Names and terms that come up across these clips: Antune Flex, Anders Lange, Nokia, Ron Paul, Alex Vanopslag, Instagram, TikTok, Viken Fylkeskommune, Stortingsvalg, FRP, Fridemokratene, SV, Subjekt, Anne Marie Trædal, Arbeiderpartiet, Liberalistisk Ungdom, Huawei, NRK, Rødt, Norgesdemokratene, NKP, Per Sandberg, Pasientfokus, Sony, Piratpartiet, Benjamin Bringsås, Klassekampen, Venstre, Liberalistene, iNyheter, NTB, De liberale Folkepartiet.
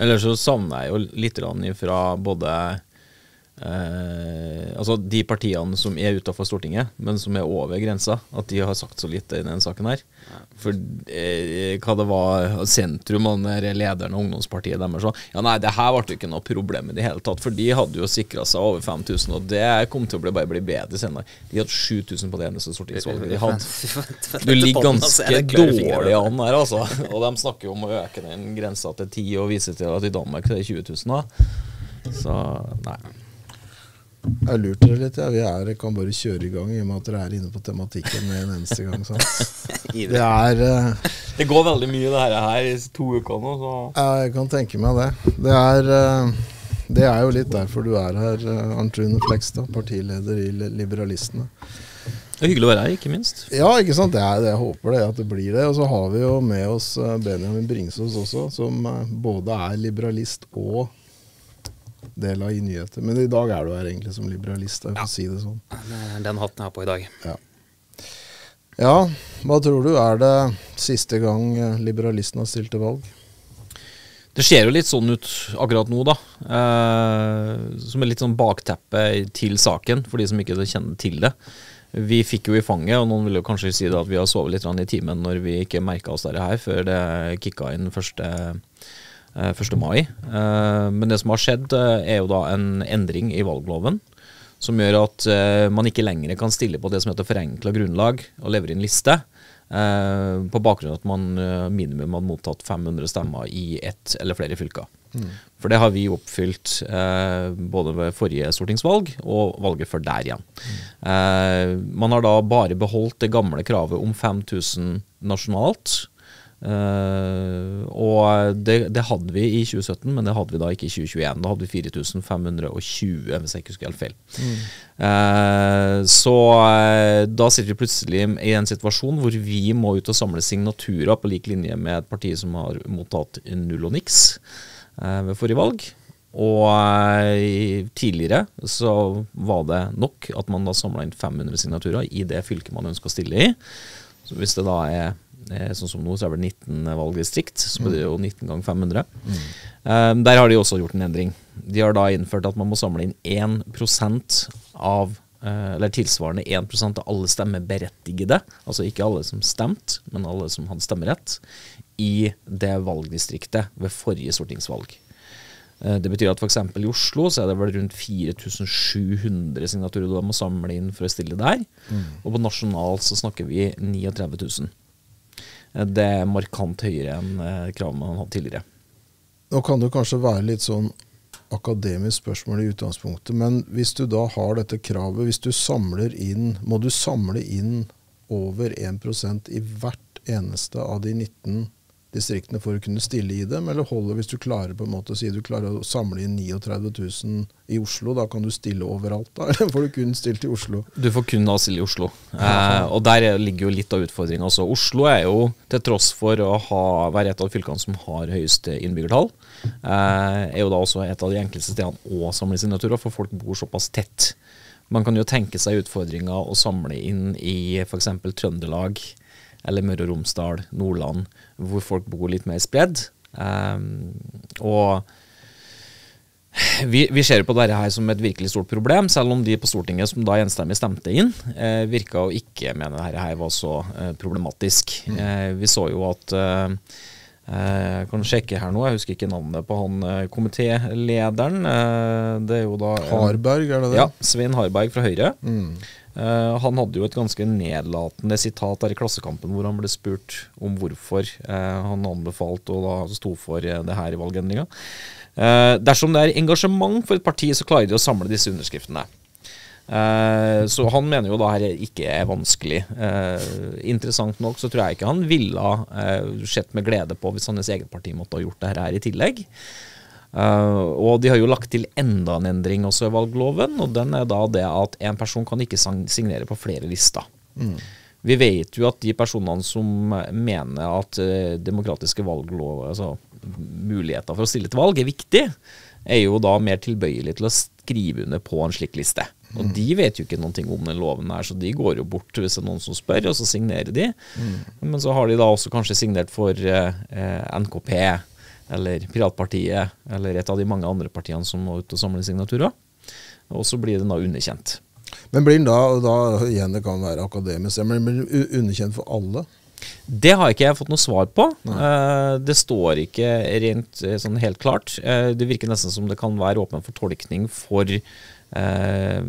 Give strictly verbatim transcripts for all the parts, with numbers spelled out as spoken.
Eller så savner jeg jo litt fra både eh, altså de partiene som er utenfor Stortinget, men som er over grensa, at de har sagt så litt i denne saken her. For eh, hva det var sentrum av den lederen og ungdomspartiet deres, ja nei, det her ble ikke noe problem i det hele tatt, for de hadde jo sikret seg over fem tusen, og det kom til å bli, bare bli bedre senere. De hadde sju tusen på det eneste stortingsvalget de hadde. Du ligger ganske dårlig an her, altså. Og de snakker jo om å øke den grensa til ti og viser til at i Danmark det er tjue tusen da. Så, nei. Jeg lurte dere litt, ja. Vi er, kan bare kjøre i gang i og med at dere er inne på tematikken med en eneste gang, sant? Det er uh, det går veldig mye det her, her i to uker nå, så. Jeg kan tenke meg det. Det er, uh, det er jo litt derfor du er her, uh, Antune Flex da, partileder i Liberalistene. Det er hyggelig å være her, ikke minst. Ja, ikke sant? Det er, jeg håper det, at det blir det. Og så har vi jo med oss Benjamin Bringsås også, som både er liberalist og del av iNyheter. Men i dag er du her egentlig som liberalist, jeg får si det sånn. Den hatten jeg har på i dag. Ja. Ja, hva tror du? Er det siste gang liberalisten har stilt til valg? Det ser jo litt sånn ut akkurat nå da, eh, som er litt sånn bakteppe til saken, for de som ikke kjenner til det. Vi fikk jo i fanget, og noen vil jo kanskje si det at vi har sovet litt i timen når vi ikke merket oss der her, før det kicka inn første første mai. Men det som har skjedd er jo da en endring i valgloven som gjør at man ikke lenger kan stille på det som heter forenklet grunnlag og levere inn liste på bakgrunn av at man minimum hadde mottatt fem hundre stemmer i ett eller flere fylker. Mm. For det har vi oppfylt både ved forrige stortingsvalg og valget før der igjen. Mm. Man har da bare beholdt det gamle kravet om fem tusen nasjonalt. Uh, og det, det hadde vi i tjue sytten, men det hadde vi da ikke i tjue tjueen. Da hadde vi fire tusen fem hundre og tjue, hvis jeg ikke husker helt feil. Mm. uh, Så uh, da sitter vi plutselig i en situasjon hvor vi må ut og samle signaturer på lik linje med et parti som har mottatt null og niks uh, ved forrige valg. Og uh, tidligere så var det nok at man da samlet inn fem hundre signaturer i det fylket man ønsker å stille i. Så hvis det da er sånn som nå, så er det nitten valgdistrikt, så blir det jo nitten ganger fem hundre. Mm. Um, der har de også gjort en endring. De har da innført at man må samle inn én prosent av, uh, eller tilsvarende én prosent av alle stemmeberettigede, altså ikke alle som stemt, men alle som hadde stemmerett, i det valgdistriktet ved forrige stortingsvalg. Uh, det betyr at for eksempel i Oslo så er det vel rundt fire tusen sju hundre signaturer du må samle inn for å stille der, mm. og på nasjonalt så snakker vi niogtretti tusen. Det er markant høyere enn eh, kravene han hadde tidligere. Nå kan det kanskje være litt sånn akademisk spørsmål i utgangspunktet, men hvis du da har dette kravet, hvis du samler inn, må du samle inn over én prosent i hvert eneste av de nitten distriktene for å kunne stille i dem, eller holder hvis du klarer på en måte å si du klarer å samle inn niogtretti tusen i Oslo, da kan du stille overalt da, eller får du kun stilt i Oslo? Du får kun da stille i Oslo, eh, og der ligger jo litt av utfordringen også. Oslo er jo, til tross for å ha, være et av fylkene som har høyeste innbyggertall, eh, er jo da også et av de enkleste stedene å samle signaturer, for folk bor såpass tett. Man kan jo tenke seg utfordringer å samle inn i for eksempel Trøndelag, eller Møre og Romsdal, Nordland, hvor folk bor litt mer spredd. Um, og vi, vi ser på dette her som et virkelig stort problem, selv om de på Stortinget som da enstemmig stemte inn, eh, virka å ikke mene dette her var så eh, problematisk. Mm. Eh, vi så jo at, eh, jeg kan sjekke her nå, jeg husker ikke navnet på han eh, komitélederen, eh, det er jo da eh, Harberg, er det det? Ja, Svein Harberg fra Høyre. Mm. Uh, han hadde jo et ganske nedlatende sitat der i Klassekampen hvor han ble spurt om hvorfor uh, han anbefalte og da sto for uh, det her i valgendringa. Uh, dersom det er engasjement for et parti, så klarer de å samle disse underskriftene. Uh, så han mener jo da her ikke er vanskelig. Uh, interessant nok så tror jeg ikke han ville uh, sett med glede på hvis hans eget parti måtte ha gjort det her i tillegg. Uh, og de har jo lagt til enda en endring også i valgloven, og den er da det at en person kan ikke signere på flere lister. Mm. Vi vet jo at de personene som mener at uh, demokratiske valglov, altså muligheter for å stille til valg, er viktig, er jo da mer tilbøyelig til å skrive under på en slik liste. Mm. Og de vet jo ikke noen ting om den loven her, så de går jo bort hvis det er noen som spør, og så signerer de. Mm. Men så har de da også kanskje signert for uh, N K P, eller Piratpartiet, eller et av de mange andre partiene som må ut og samle signaturer. Og så blir den da underkjent. Men blir den da, og da igjen det kan være akademisk, men blir den underkjent for alle? Det har ikke jeg fått noe svar på. Uh, det står ikke rent, sånn helt klart. Uh, det virker nesten som det kan være åpen for tolkning for uh,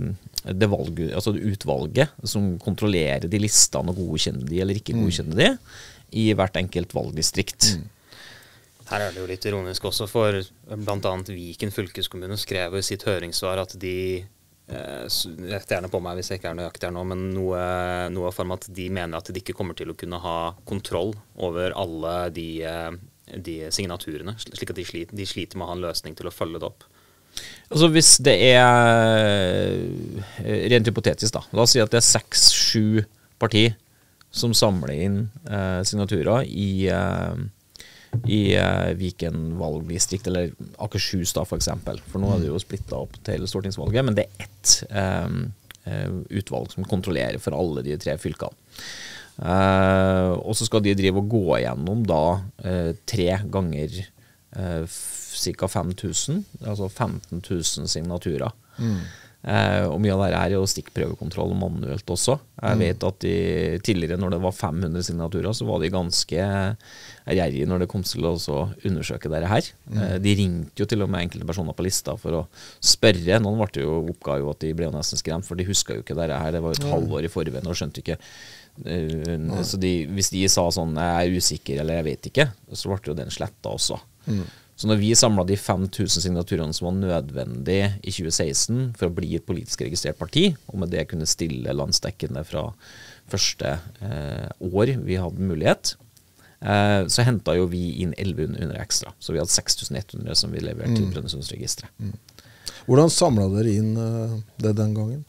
det, valg, altså det utvalget som kontrollerer de listene og godkjenner de eller ikke godkjenner de i hvert enkelt valgdistrikt. Mm. Her er det jo litt ironisk også, for bl.a. Viken Fylkeskommune skrev i sitt høringssvar at de rett gjerne på meg hvis jeg ikke er nøyaktig her nå, men noe, noe form at de mener at de ikke kommer til å kunne ha kontroll over alle de, de signaturene, slik at de sliter, de sliter med å ha en løsning til å følge det opp. Altså hvis det er rent hypotetisk da, la oss si at det er seks sju partier som samler inn eh, signaturer i, eh, i eh, Viken valgdistrikt, eller Akershus da for eksempel, for nå er det jo splittet opp til stortingsvalget, men det er ett eh, utvalg som kontrollerer for alle de tre fylkene. Eh, og så skal de drive og gå igjennom da eh, tre ganger eh, ca. fem tusen, altså femten tusen signaturer. Mm. Uh, og mye av dette er jo stikkprøvekontroll og manuelt også. Jeg vet at de, tidligere når det var fem hundre signaturer, så var de ganske gjerrige når det kom til å undersøke dette her. Mm. Uh, de ringte jo til og med enkelte personer på lista for å spørre. Noen ble jo oppga jo at de ble nesten skremt, for de huska jo ikke dette her. Det var jo et halvår i forveien og skjønte ikke. Uh, så de, hvis de sa sånn, jeg er usikker eller jeg vet ikke, så ble jo den sletta også. Mm. Så når vi samlet de fem tusen signaturene som var nødvendige i tjue seksten for å bli et politisk registrert parti, og med det kunne stille landsdekkende fra første eh, år vi hadde mulighet, eh, så hentet jo vi inn elleve hundre ekstra. Så vi hadde seks tusen ett hundre som vi leverte mm. til Brønnøysundsregisteret. Mm. Hvordan samlet dere inn uh, det den gangen?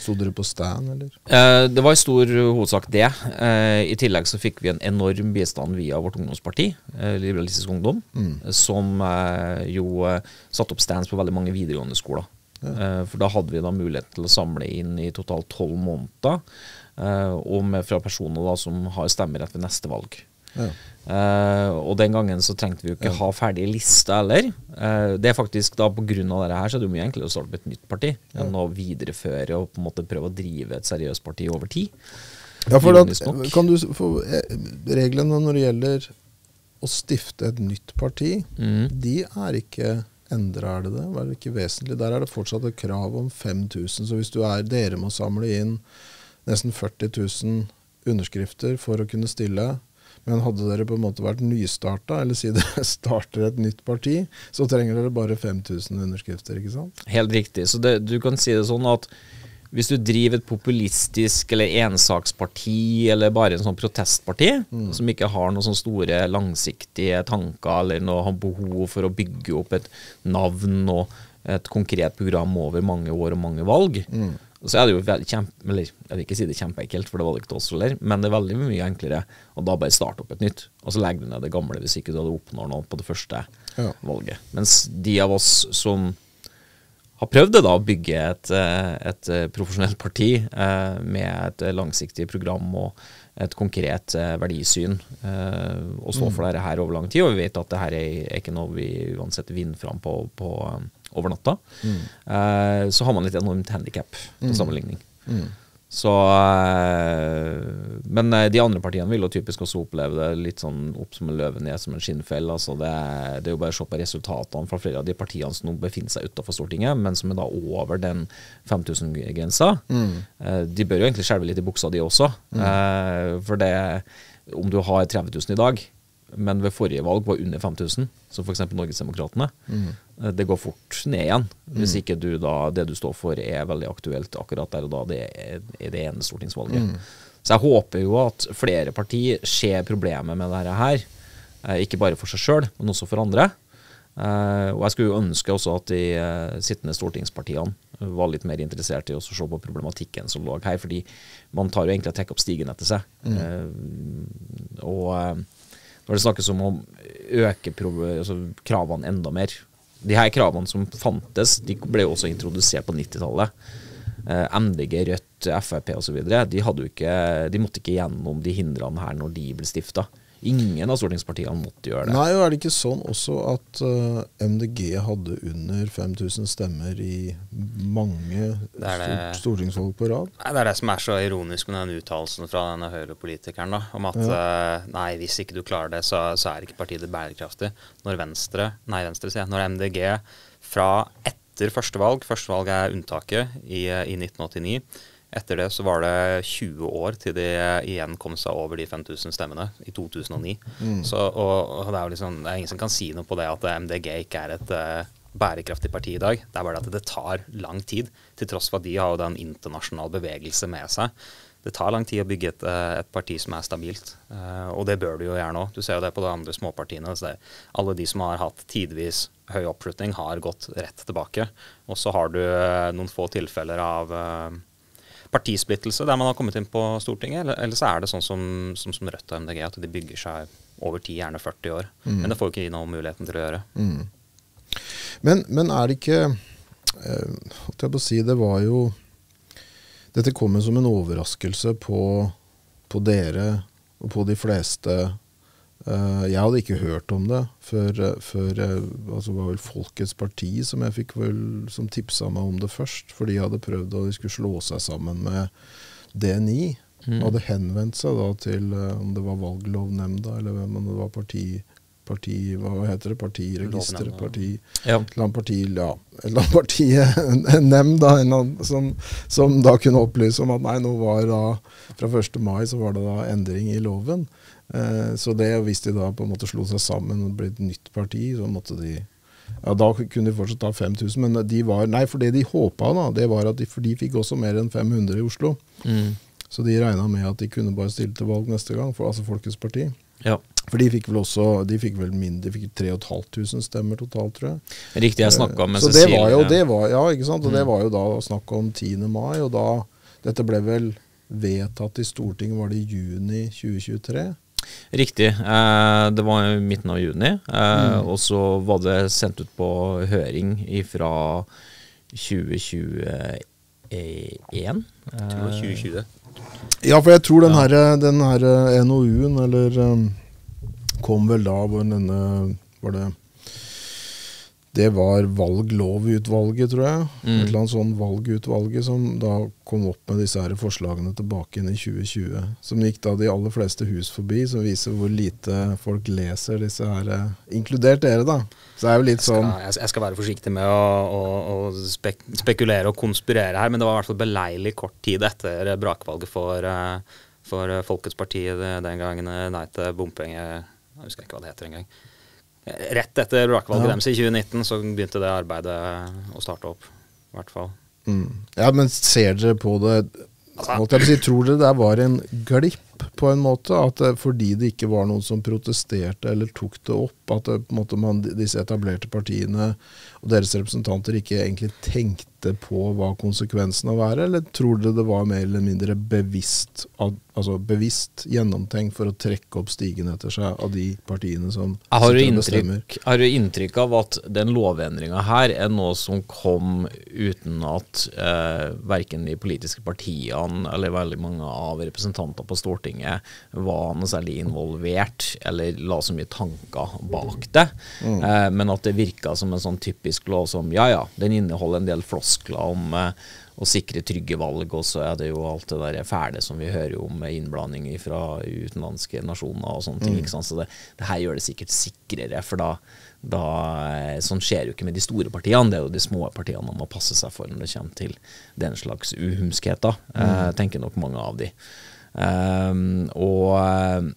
Stod dere på stand, eller? Eh, det var i stor hovedsak det. Eh, I tillegg så fikk vi en enorm bistand via vårt ungdomsparti, eh, Liberalistisk Ungdom, mm. som eh, jo satt opp stands på veldig mange videregående skoler. Ja. Eh, for da hadde vi da mulighet til å samle inn i totalt tolv måneder, eh, og med, fra personer da, som har stemmerett ved neste valg. Ja. Uh, og den gangen så trengte vi jo ikke ja. ha ferdige lister heller. Uh, det er faktisk da på grunn av dette her, så er det jo mye enklere å starte med et nytt parti ja. enn å videreføre og på en måte prøve å drive et seriøst parti over tid. Ja, for da, kan du få reglene når det gjelder å stifte et nytt parti, mm. de er ikke endret, er det det? Er det ikke vesentlig? Der er det fortsatt et krav om fem tusen, så hvis du er, dere må samle inn nesten førti tusen underskrifter for å kunne stille. Men hadde dere på en måte vært nystarta, eller si dere starter et nytt parti, så trenger dere bare fem tusen underskrifter, ikke sant? Helt riktig. Så det, du kan si det sånn at hvis du driver et populistisk eller ensaksparti, eller bare en sånn protestparti, mm. som ikke har noen sånne store langsiktige tanker, eller noe behov for å bygge opp et navn og et konkret program over mange år og mange valg, mm. så er det jo veldig kjempe, eller jeg vil ikke si det kjempeenkelt, for det var det ikke oss heller, men det er veldig mye enklere å da bare starte opp et nytt, og så legge du ned det gamle hvis ikke du hadde oppnått noe på det første ja. valget. Mens de av oss som har prøvd det da, å bygge et, et profesjonelt parti eh, med et langsiktig program og et konkret eh, verdisyn, eh, og stå for dette her over lang tid, og vi vet at dette er ikke noe vi uansett vinner fram på, på over natta, mm. uh, så har man litt enormt handicap til mm. sammenligning. Mm. Så, uh, men de andre partiene vil jo typisk også oppleve det litt sånn opp som en løve ned som en skinnfell. Altså det, det er jo bare å se på resultatene fra flere av de partiene som nå befinner seg utenfor Stortinget, men som er da over den fem tusen-grensa. Mm. Uh, de bør jo egentlig skjelve litt i buksa de også. Mm. Uh, for det, om du har tretti tusen i dag, men ved forrige valg var under fem tusen, som for eksempel Norgesdemokratene, mm. det går fort ned igjen, hvis ikke du da, det du står for er veldig aktuelt akkurat der og da, det er, er det ene stortingsvalget. Mm. Så jeg håper jo at flere partier ser problemet med dette her, ikke bare for seg selv, men også for andre. Og jeg skulle jo ønske også at de sittende stortingspartiene var litt mer interessert i å se på problematikken som lå her, fordi man tar jo egentlig å trekke opp stigen etter seg. Mm. Og når det snakkes om å øke altså kravene enda mer. De her kravene som fantes, de ble jo også introdusert på nittitallet. Eh, M D G, Rødt, F R P og så videre, de, hadde jo ikke, de måtte ikke gjennom de hindrene her når de ble stiftet. Ingen av stortingspartiene måtte gjøre det. Nei, og er det ikke sånn også at uh, M D G hadde under fem tusen stemmer i mange det det, stort, stortingsvalg på rad? Nei, det er det som er så ironisk med den uttalelsen fra denne Høyre-politikeren da, om at ja. uh, nei, hvis ikke du klarer det, så, så er ikke partiet bærekraftig. Når Venstre, nei Venstre sier, når M D G fra etter første valg, første valg er unntaket i, i nitten åttini, etter det så var det tjue år til de igjen kom seg over de fem tusen stemmene i to tusen og ni. Mm. Så, og, og det er jo liksom, det er ingen som kan si noe på det at M D G ikke er et uh, bærekraftig parti i dag. Det er bare det at det tar lang tid, til tross for at de har jo den internasjonale bevegelse med seg. Det tar lang tid å bygge et, et parti som er stabilt, uh, og det bør du jo gjøre nå. Du ser jo det på de andre småpartiene. Så det, alle de som har hatt tidvis høy oppslutning har gått rett tilbake. Og så har du uh, noen få tilfeller av... Uh, partisplittelse der man har kommet inn på Stortinget, eller, eller så er det sånn som, som, som Rødt og M D G, at de bygger seg over ti, gjerne førti år. Mm. Men det får jo ikke noen muligheten til å gjøre. Mm. Men, men er det ikke, øh, holdt jeg på å si, det var jo, dette kom jo som en overraskelse på, på dere og på de fleste. øh, jeg hadde ikke hørt om det før, før altså var vel Folkets Parti som jeg fikk vel, som tipsa meg om det først, fordi jeg hadde prøvd at de skulle slå seg sammen med D N I. Mm. Hadde henvendt seg da til om det var valglovnemnda eller hvem det var, parti, parti hva heter det, partiregisteret, parti, ja. Et eller annet parti, ja, et eller annet parti, en nemnd da, en annen, som, som da kunne opplyse om at nei, nå var da, fra første mai så var det da endring i loven. Så det, hvis de da på en måte slo seg sammen og ble et nytt parti, så måtte de, ja, da kunne de fortsatt ta fem tusen, men de var, nei, for det de håpet da, det var at de, for de fikk også mer enn fem hundre i Oslo. Mm. Så de regnet med at de kunne bare stille til valg neste gang, for, altså Folkets Parti. Ja. For de fikk vel også, de fikk vel mindre, de fikk tre tusen fem hundre stemmer totalt, tror jeg. Riktig, jeg snakket om med Cecilie. Så det var jo, det var, ja, ikke sant, og mm. det var jo da snakk om tiende mai, og da, dette ble vel vedtatt i Stortinget, var det i juni tjue tjuetre, Riktig. Det var midten av juni, og så var det sendt ut på høring fra tjue tjueen. tjue tjue. Ja, for jeg tror den her, den her N O U-en, eller kom vel da hvor denne, var det, det var valglovutvalget, tror jeg. Mm. Et eller annet sånn valgutvalget som da kom opp med disse her forslagene tilbake inn i tjue tjue. Som gikk da de aller fleste hus forbi, som viser hvor lite folk leser disse her, inkludert dere da. Så det er jo litt sånn... Jeg skal, jeg skal være forsiktig med å, å, å spek spekulere og konspirere her, men det var i hvert fall beleilig kort tid etter brakvalget for, for Folkets Parti den gangen. Nei til bompenge, jeg husker ikke hva det heter engang. Rett etter brakvalget ja. Deres i tjue nitten så begynte det arbeidet å starte opp, i hvert fall. Mm. Ja, men ser dere på det, måtte jeg si, tror dere det var en glipp på en måte, at fordi det ikke var noen som protesterte eller tok det opp, at det, på en måte, man, disse etablerte partiene og deres representanter ikke egentlig tenkte på hva konsekvensen av være, eller tror dere det var mer eller mindre bevisst, altså bevisst gjennomtenkt for å trekke opp stigen etter seg av de partiene som har inntrykk, har du inntrykk av at den lovendringen her er noe som kom uten at eh, hverken de politiske partiene eller veldig mange av representanter på Stortinget var noe særlig involvert eller la så mye tanker bak det, mm. eh, men at det virket som en sånn typisk lov som, ja ja, den inneholder en del floskler om eh, å sikre trygge valg, og så er det jo alt det der fæle som vi hører om med innblanding fra utenlandske nasjoner og sånne ting, mm. ikke sant? Så det, det her gjør det sikkert sikrere, for da, da sånn skjer jo ikke med de store partiene, det er jo de små partiene man må passe seg for når det kommer til den slags uhumskheter, mm. eh, tenker nok mange av de. Um, og...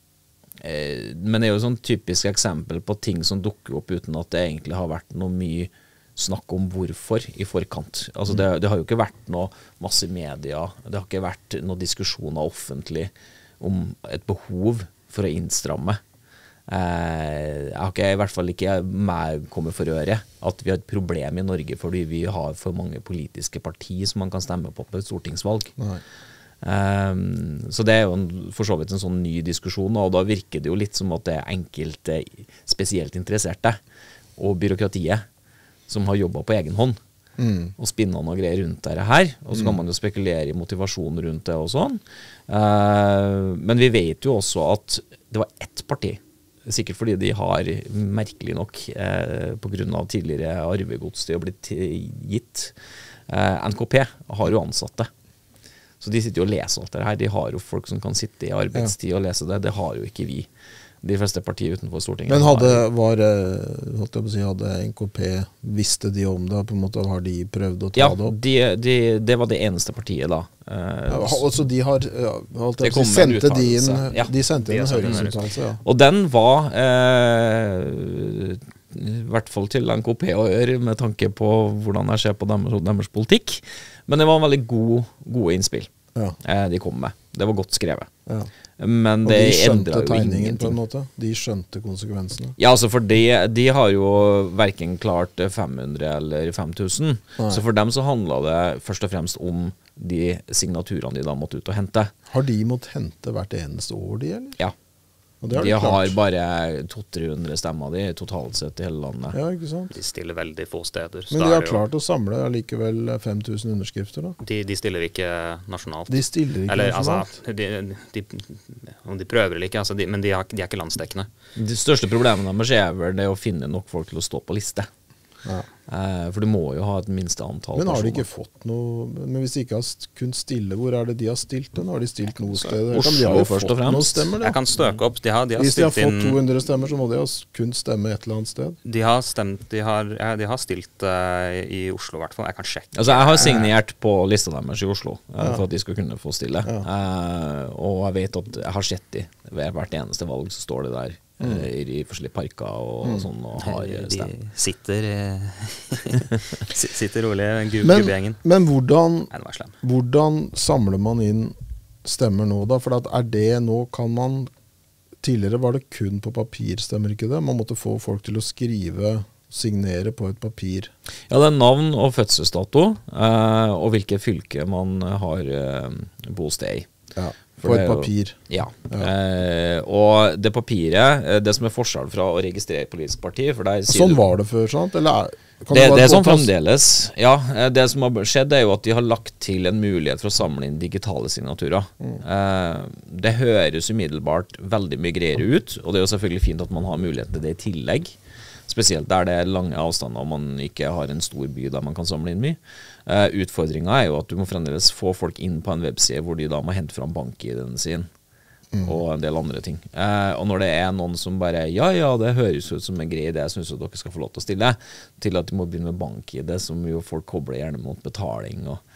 Men det er jo et sånn typisk eksempel på ting som dukker opp uten at det egentlig har vært noe mye snakk om hvorfor i forkant. Altså det, det har jo ikke vært noe masse media, det har ikke vært noen diskusjoner offentlig om et behov for å innstramme. Jeg har ikke, i hvert fall ikke meg kommet for øre at vi har et problem i Norge fordi vi har for mange politiske partier som man kan stemme på på et stortingsvalg. Nei. Um, så det er jo en, for så vidt en sånn ny diskusjon, og da virker det jo litt som at det er enkelte spesielt interesserte og byråkratiet som har jobbet på egen hånd mm. og spinne noe greier rundt dette her. Og så kan man jo spekulere i motivasjonen rundt det og sånn. Uh, men vi vet jo også at det var ett parti, sikkert fordi de har, merkelig nok, eh, på grunn av tidligere arvegods til å bli gitt, eh, N K P har jo ansatte. Så de sitter jo og leser alt det her. De har jo folk som kan sitte i arbeidstid og lese det. Det har jo ikke vi. De fleste partier utenfor Stortinget. Men hadde, var, holdt jeg på å si, hadde N K P, visste de om det? På en måte, har de prøvd å ta ja, det opp? Ja, de, de, det var det eneste partiet da. Eh, ja, altså de har, holdt jeg på å si, sendte de inn, ja, de sendte inn en høringsuttalelse. Ja. Og den var... Eh, i hvert fall til N K P og Ør, med tanke på hvordan jeg ser på deres, deres politikk. Men det var en veldig god, gode innspill ja. eh, de kom med. Det var godt skrevet. Ja. Men det endret jo ingenting. På en måte. De skjønte konsekvensene. Ja, altså for de, de har jo hverken klart fem hundre eller fem tusen. Nei. Så for dem så handlet det først og fremst om de signaturene de da måtte ut og hente. Har de måttet hente hvert eneste år de, eller? Ja. Har de har klart. Bare to hundre til tre hundre stemmer de, totalt sett i hele landet. Ja, ikke sant? De stiller veldig få steder. Men de har klart å samle likevel fem tusen underskrifter da? De, de stiller ikke nasjonalt. De stiller ikke eller, nasjonalt? Altså, de, de, om de prøver eller ikke, altså de, men de, har, de er ikke landsdekkende. De største problemene med skjever er å finne nok folk til å stå på liste. Ja. For du må jo ha et minste antall men har personer. De ikke fått noe, men hvis de ikke har kunnet stille, hvor er det de har stilt den? Har de stilt noen steder? Oslo, de har jo først og fremst stemmer, jeg kan støke opp de har, de har hvis de har fått to hundre stemmer, så må de ha kun stemme et eller annet sted. De har, stemt, de har, ja, de har stilt uh, i Oslo i hvert fall, jeg kan sjekke. Altså jeg har signert på lista deres i Oslo uh, ja. For at de skal kunne få stille ja. uh, Og jeg vet at jeg har sett de ved hvert eneste valg så står de der Mm. i forskjellige parker og mm. sånn og har stemt. De sitter sitter rolig gubbe-gjengen. Men, men hvordan, Nei, hvordan samler man inn stemmer nå da? For at er det nå kan man tidligere var det kun på papir, stemmer ikke det? Man måtte få folk til å skrive, signere på et papir. Ja, det er navn og fødselsdato eh, og hvilket fylke man har eh, bosted i. Ja. På et papir. Ja. ja. Eh, og det papiret, det som er forskjell fra å registrere politisk parti for der sier sånn var det før, sant? Eller, kan det, det, det er sånn fremdeles. Ja, det som har skjedd er jo at de har lagt til en mulighet for å samle inn digitale signaturer. Mm. Eh, det høres umiddelbart veldig mye greier ut, og det er jo selvfølgelig fint at man har mulighet til det i tillegg. Spesielt der det er lange avstander og man ikke har en stor by der man kan samle inn mye. Uh, Utfordringen er jo at du må fremdeles få folk inn på en webside hvor de da må hente fram bank-I D-en sin mm. og en del andre ting. Uh, og når det er noen som bare, ja, ja, det høres ut som en grei idé, jeg synes at dere skal få lov til å stille, til at de må begynne med bank-I D, som jo folk kobler gjerne mot betaling og,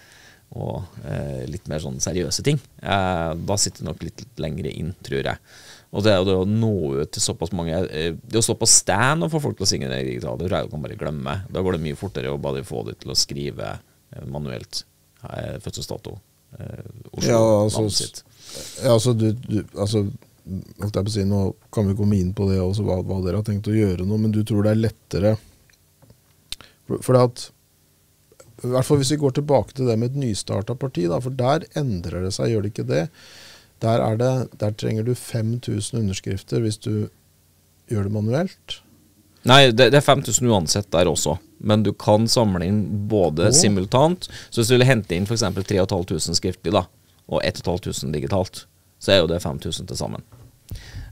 og uh, litt mer sånn seriøse ting. Uh, da sitter det nok litt, litt lengre inn, tror jeg. Og det, det å nå ut til såpass mange, det å stå på stand og få folk til å synge det digitalt, det kan bare glemme. Da går det mye fortere å bare få det til å skrive manuelt fødselsdato. Oslo, ja, altså, sitt. Ja, altså, du, du, altså holdt jeg på å si, nå kan vi komme inn på det også, hva, hva dere har tenkt å gjøre nå, men du tror det er lettere. For, for det at, i hvert fall hvis vi går tilbake til det med et nystartet parti, da, for der endrer det seg, gjør det ikke det? Der, er det, der trenger du fem tusen underskrifter hvis du gjør det manuelt. Nei, det, det er fem tusen uansett der også. Men du kan samle inn både oh. simultant. Så hvis du vil hente inn for eksempel tre tusen fem hundre skriftlig da, og ett tusen fem hundre digitalt, så er jo det fem tusen til sammen.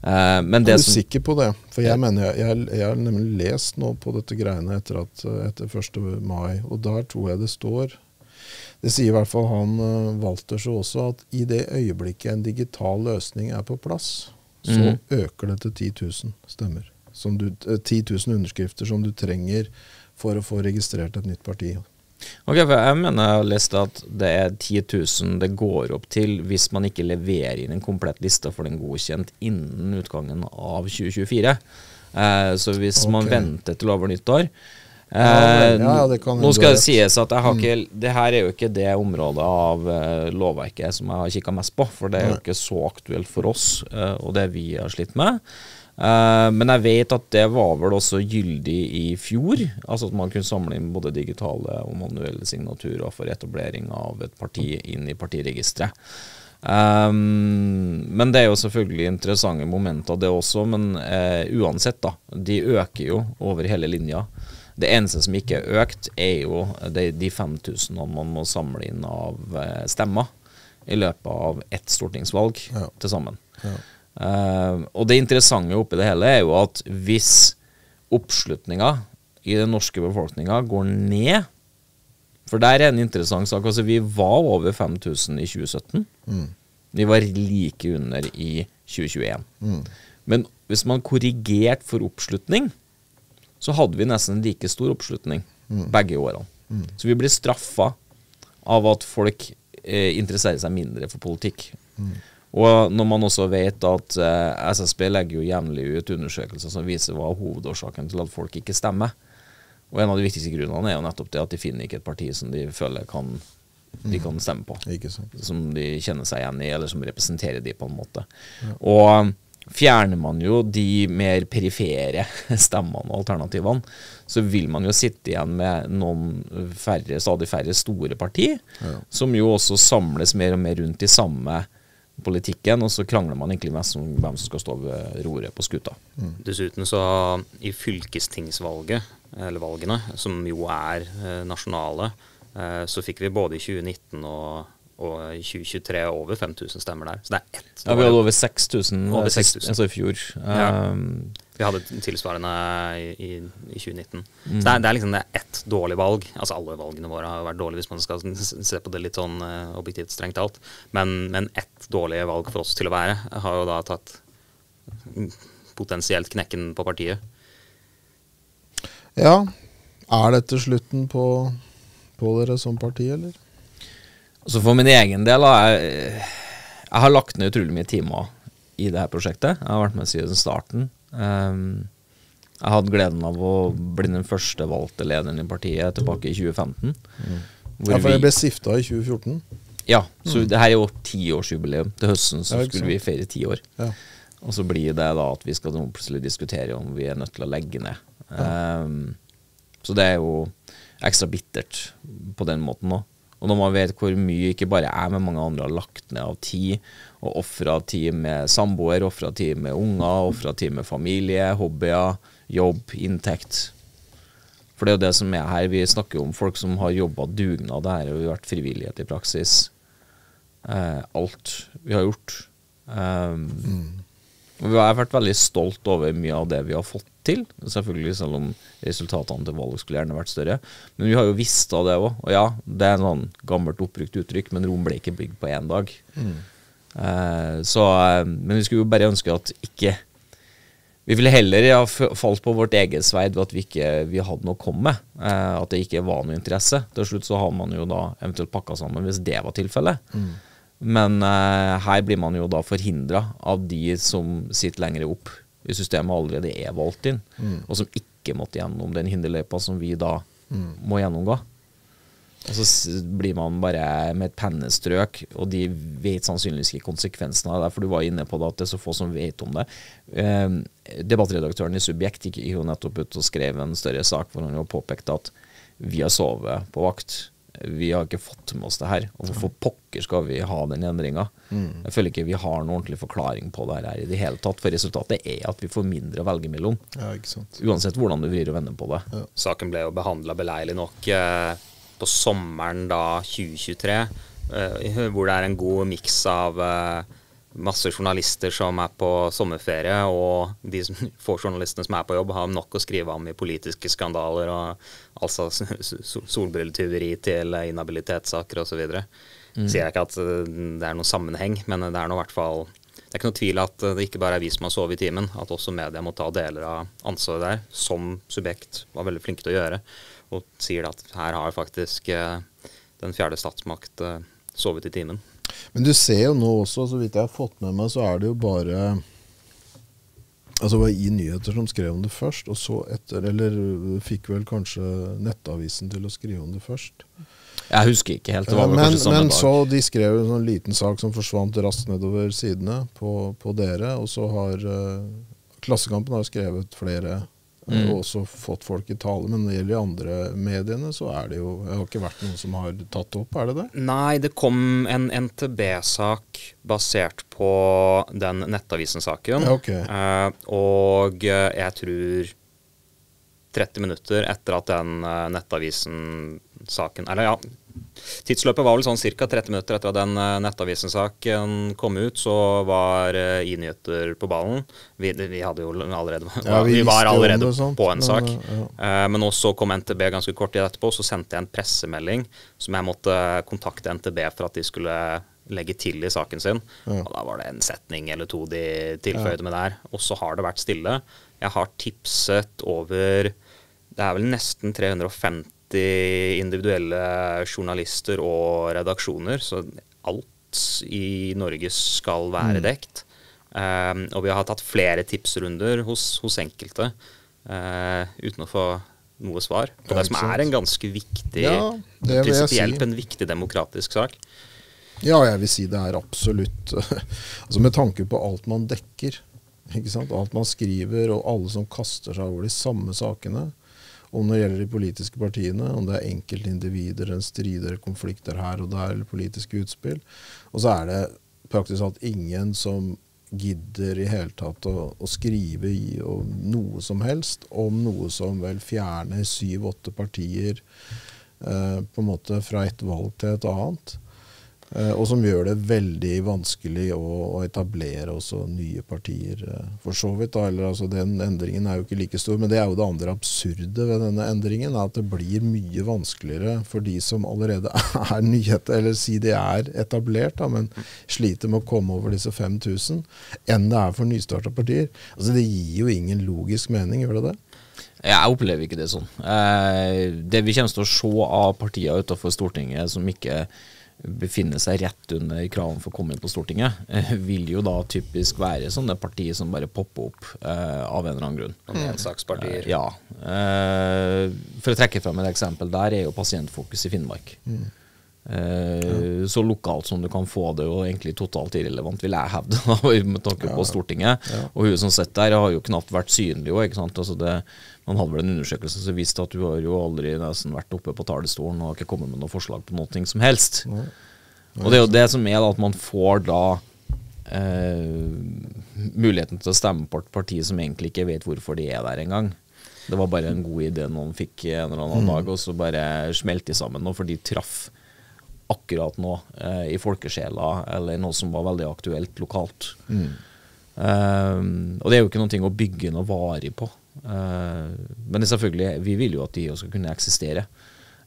Uh, men det er du som, sikker på det? For jeg mener, jeg, jeg har nemlig lest nå på dette greiene etter, at, etter første mai, og der tror jeg det står... Det sier i hvert fall han Walters også, at i det øyeblikket en digital løsning er på plass, så mm. øker det til ti tusen stemmer. Som du, ti tusen underskrifter som du trenger for å få registrert et nytt parti. Ok, for jeg mener jeg har lest at det er ti tusen det går opp til hvis man ikke leverer inn en komplett liste for den godkjent innen utgangen av tjue tjuefire. Eh, så hvis okay. man venter til over nyttår, Eh, ja, nå skal det sies at jeg har ikke, mm. det her er jo ikke det området av uh, lovverket som jeg har kikket mest på, for det er jo ikke så aktuelt for oss uh, og det vi har slitt med. Uh, men jeg vet at det var vel også gyldig i fjor, altså at man kunne samle inn både digitale og manuelle signaturer for etablering av et parti inn i partiregistret. Um, men det er jo selvfølgelig interessante momenter det også, men uh, uansett da, de øker jo over hele linja. Det eneste som ikke er økt, er jo de, de fem tusen man må samle inn av stemmer i løpet av ett stortingsvalg ja. til sammen. Ja. Uh, og det interessante oppi det hele er jo at hvis oppslutninga i den norske befolkninga går ned, for der er en interessant sak, altså vi var over fem tusen i tjue sytten, mm. vi var like under i tjue tjueen. Mm. Men hvis man korrigert for oppslutning, så hadde vi nesten like stor oppslutning mm. begge årene. Mm. Så vi ble straffa av at folk eh, interesserer seg mindre for politikk. Mm. Og når man også vet at eh, S S B legger jo jevnlig ut undersøkelser som viser hva hovedårsaken til at folk ikke stemmer. Og en av de viktigste grunnene er jo nettopp det at de finner ikke et parti som de føler kan, de kan stemme på. Mm. Som de kjenner seg igjen i, eller som representerer de på en måte. Ja. Og fjerner man jo de mer perifere stemmene og alternativene, så vil man jo sitte igjen med noen færre, stadig færre store partier, ja. som jo også samles mer og mer rundt i samme politikken, og så krangler man egentlig mest om hvem som skal stå ved roret på skuta. Mm. Dessuten så i fylkestingsvalget, eller valgene, som jo er eh, nasjonale, eh, så fikk vi både i tjue nitten og og i tjue tjuetre over fem tusen stemmer der. Så det er ett. Ja, vi hadde over seks tusen altså i fjor. Ja. Um, vi hadde tilsvarende i, i tjue nitten. Mm. Så det er, det er liksom det er ett dårlig valg. Altså alle valgene våre har jo vært dårlige hvis man skal se på det litt sånn uh, objektivt strengt alt. Men, men ett dårlig valg for oss til å være har jo da tatt potensielt knekken på partiet. Ja. Er dette slutten på, på dere som parti, eller? Så for min egen del, jeg, jeg har lagt ned utrolig mye timer i det her prosjektet. Jeg har vært med siden starten. Um, jeg hadde gleden av å bli den første valgte lederen i partiet tilbake i tjue femten. Mm. Ja, for jeg ble stifta i tjue fjorten. Ja, så mm. det her er jo tiårsjubileum. Til høsten så skulle vi feire ti år. Ja. Og så blir det da at vi skal plutselig diskutere om vi er nødt til å legge ned. Um, så det er jo ekstra bittert på den måten nå. Og når man vet hvor mye ikke bare jeg, men mange andre har lagt ned av tid, og offret tid med samboer, offret tid med unger, offret tid med familie, hobbyer, jobb, inntekt. For det er jo det som er her. Vi snakker om folk som har jobbet dugnad, det her har jo vært frivillighet i praksis. Eh, alt vi har gjort. Um, og vi har vært veldig stolt over mye av det vi har fått til, selvfølgelig, selv om resultatene til valg skulle gjerne vært større. Men vi har jo visst av det også. Og ja, det er en sånn gammelt oppbrukt uttrykk, men Rom ble ikke bygd på én dag. Mm. Uh, så, men vi skulle jo bare ønske at ikke vi ville heller ha falt på vårt eget sverd ved at vi ikke vi hadde noe å komme med. Uh, at det ikke var noe interesse. Til slutt så har man jo da eventuelt pakka sammen hvis det var tilfellet. Mm. Men uh, her blir man jo da forhindra av de som sitter lenger opp i systemet allerede er valgt inn, mm. og som ikke måtte gjennom den hinderløypa som vi da mm. må gjennomgå. Og så blir man bare med et pennestrøk, og de vet sannsynligvis ikke konsekvensene av det, for du var inne på det at det er så få som vet om det. Eh, debattredaktøren i Subjekt gikk jo nettopp ut og skrev en større sak hvor han jo påpekte at vi har sovet på vakt. Vi har ikke fått med oss det her, og hvorfor pokker skal vi ha den endringen? Mm. Jeg føler ikke vi har noen ordentlig forklaring på det her i det hele tatt, for resultatet er at vi får mindre å velge mellom. Ja, ikke sant. Uansett hvordan du vrir og vender på det. Ja. Saken ble jo behandlet beleilig nok eh, på sommeren da tjue tjuetre, eh, hvor det er en god mix av eh, masse journalister som er på sommerferie, og de som, få journalistene som er på jobb, har nok å skrive om i politiske skandaler, og altså solbrilletyveri til inhabilitetssaker og så videre. Mm. Sier jeg ikke at det er noen sammenheng, men det er noe i hvert fall, det er ikke noe tvil at det ikke bare er vi som har sovet i timen, at også media må ta deler av ansvaret der, som Subjekt var veldig flinke til å gjøre, og sier at her har faktisk den fjerde statsmakt sovet i timen. Men du ser jo nå også, så vidt jeg har fått med meg, så er det jo bare altså var iNyheter som skrev om det først, og så etter, eller fikk vel kanskje Nettavisen til å skrive om det først. Jeg husker ikke helt, det var vel men, kanskje samme men dag. Men så de skrev en sånn liten sak som forsvant raskt nedover sidene på, på dere, og så har uh, Klassekampen har skrevet flere, og mm. også fått folk i tale, men når det gjelder de andre mediene, så er det jo, det har ikke vært noen som har tatt opp, er det det? Nei, det kom en N T B-sak basert på den Nettavisen-saken, ja, okay. uh, og jeg tror tretti minutter etter at den nettavisen-saken, eller ja, tidsløpet var vel sånn ca. tretti minutter etter at den nettavisen-saken kom ut, så var iNyheter på ballen. Vi, vi hadde jo allerede, ja, vi vi var allerede sånt, på en men, sak. Ja. Men også kom N T B ganske kort tid etterpå, så sendte jeg en pressemelding som jeg måtte kontakte N T B for at de skulle legge til i saken sin. Ja. Og da var det en setning eller to de tilføyde ja. med der. Og så har det vært stille. Jeg har tipset over, det er vel nesten tre hundre og femti individuelle journalister og redaksjoner, så alt i Norge skal være mm. dekt. Um, og vi har tatt flere tipsrunder hos, hos enkelte uh, uten å få noe svar på det, det som er en ganske viktig, ja, prinsipielt si. en viktig demokratisk sak. Ja, jeg vil si det er absolutt altså med tanke på alt man dekker, ikke sant? Alt man skriver, og alle som kaster seg over de samme sakene, om det gjelder de politiske partiene, om det er enkeltindivider, en strider, konflikter her og der, eller politiske utspill. Og så er det praktisk talt ingen som gidder i hele tatt å, å skrive i og noe som helst om noe som vel fjerner syv-åtte partier eh, på en måte fra et valg til et annet. Og som gjør det veldig vanskelig å, å etablere også nye partier for så vidt. Da. Eller, altså, den endringen er jo ikke like stor, men det er jo det andre absurde ved denne endringen, at det blir mye vanskeligere for de som allerede er nyheter, eller si de er etablert, da, men sliter med å komme over disse fem tusen, enn det er for nystartet partier. Altså, det gir jo ingen logisk mening, gjør det det? Jeg opplever ikke det sånn. Det vi kommer til å se av partier utenfor Stortinget som ikke befinner seg rett under kraven for å komme inn på Stortinget, vil jo da typisk være sånne partier som bare popper opp uh, av en eller annen grunn. Mm. Ensakspartier. Uh, ja. Uh, for å trekke frem et eksempel, der er jo Pasientfokus i Finnmark. Mm. Uh, ja. Så lokalt som du kan få det, og egentlig totalt irrelevant, vil jeg hevde, da, med tanke på ja. Stortinget. Ja. Og hun som sitter der har jo knapt vært synlig også, ikke sant? Altså det... Man hadde vel en undersøkelse som viste at du har jo aldri nesten vært oppe på talerstolen og har ikke kommet med noen forslag på noe som helst. Nei. Nei. Og det er jo det som er da, at man får da eh, muligheten til å stemme på et parti som egentlig ikke vet hvorfor de er der engang. Det var bare en god idé noen fikk en eller annen mm. dag, og så bare smelt de sammen, for de traff akkurat nå eh, i folkesjela, eller noe som var veldig aktuelt lokalt. Mm. Um, og det er jo ikke noen ting å bygge noe varig på. Uh, men selvfølgelig, vi vil jo at de også skal kunne eksistere.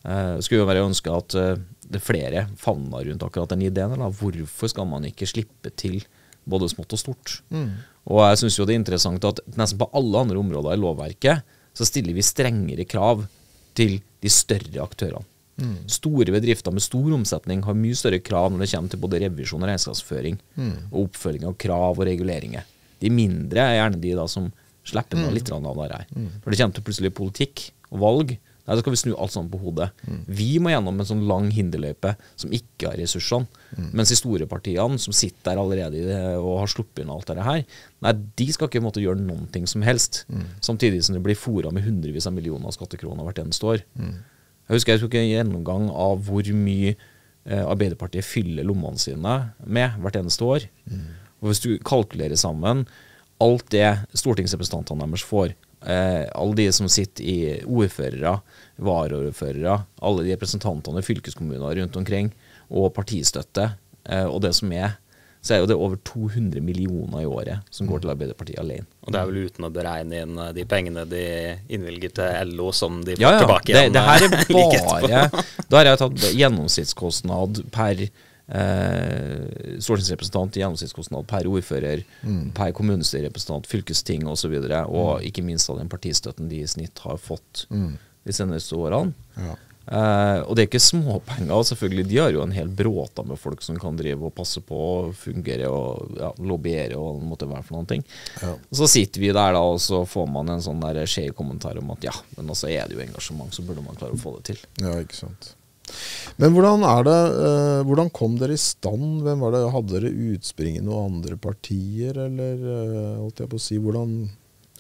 Uh, skulle jo være ønske at uh, det flere favner rundt akkurat den ideen, eller hvorfor skal man ikke slippe til både smått og stort? Mm. Og jeg synes jo det er interessant at nesten på alle andre områder i lovverket så stiller vi strengere krav til de større aktørene. Mm. Store bedrifter med stor omsetning har mye større krav når det kommer til både revisjon og regnskapsføring, mm. og oppfølging av krav og reguleringer. De mindre er gjerne de da som slipper noe litt av det her. Når det kommer til plutselig politikk og valg, nei, da skal vi snu alt sammen på hodet. Mm. Vi må gjennom en sånn lang hinderløype som ikke har ressursene, mm. mens de store partiene som sitter der allerede i det, og har sluppet inn alt det her, nei, de skal ikke måtte gjøre noen ting som helst, mm. samtidig som det blir fora med hundrevis av millioner av skattekroner hvert eneste år. Mm. Jeg husker jeg tok en gjennomgang av hvor mye eh, Arbeiderpartiet fyller lommene sine med hvert eneste år. Mm. Og hvis du kalkulerer sammen alt det stortingsrepresentantene deres får, eh, alle de som sitter i ordførere, varaordførere, alle de representantene i fylkeskommuner rundt omkring, og partistøtte, eh, og det som er, så er jo det over to hundre millioner i året som går til Arbeiderpartiet alene. Og det er vel uten å beregne inn de pengene de innvilger til L O som de får ja, ja. tilbake igjen. Det, det her er bare, da har jeg tatt gjennomsnittskostnad per Eh, stortingsrepresentant, gjennomsnittskostnad per ordfører, mm. per kommunestyrerepresentant, fylkesting og så videre, og ikke minst av den partistøtten de i snitt har fått mm. de seneste årene. Ja. Eh, og det er ikke småpenger, selvfølgelig. De har jo en hel bråta med folk som kan drive og passe på og fungere og ja, lobbyere og måtte være for noen ting. Ja. Og så sitter vi der da, og så får man en sånn der skjev kommentar om at ja, men altså er det jo engasjement, så burde man klare å få det til. Ja, ikke sant. Men hvordan, er det, uh, hvordan kom dere i stand? Hvem var det? Hadde dere utspring i noen andre partier? Eller uh, holdt jeg på å si, hvordan,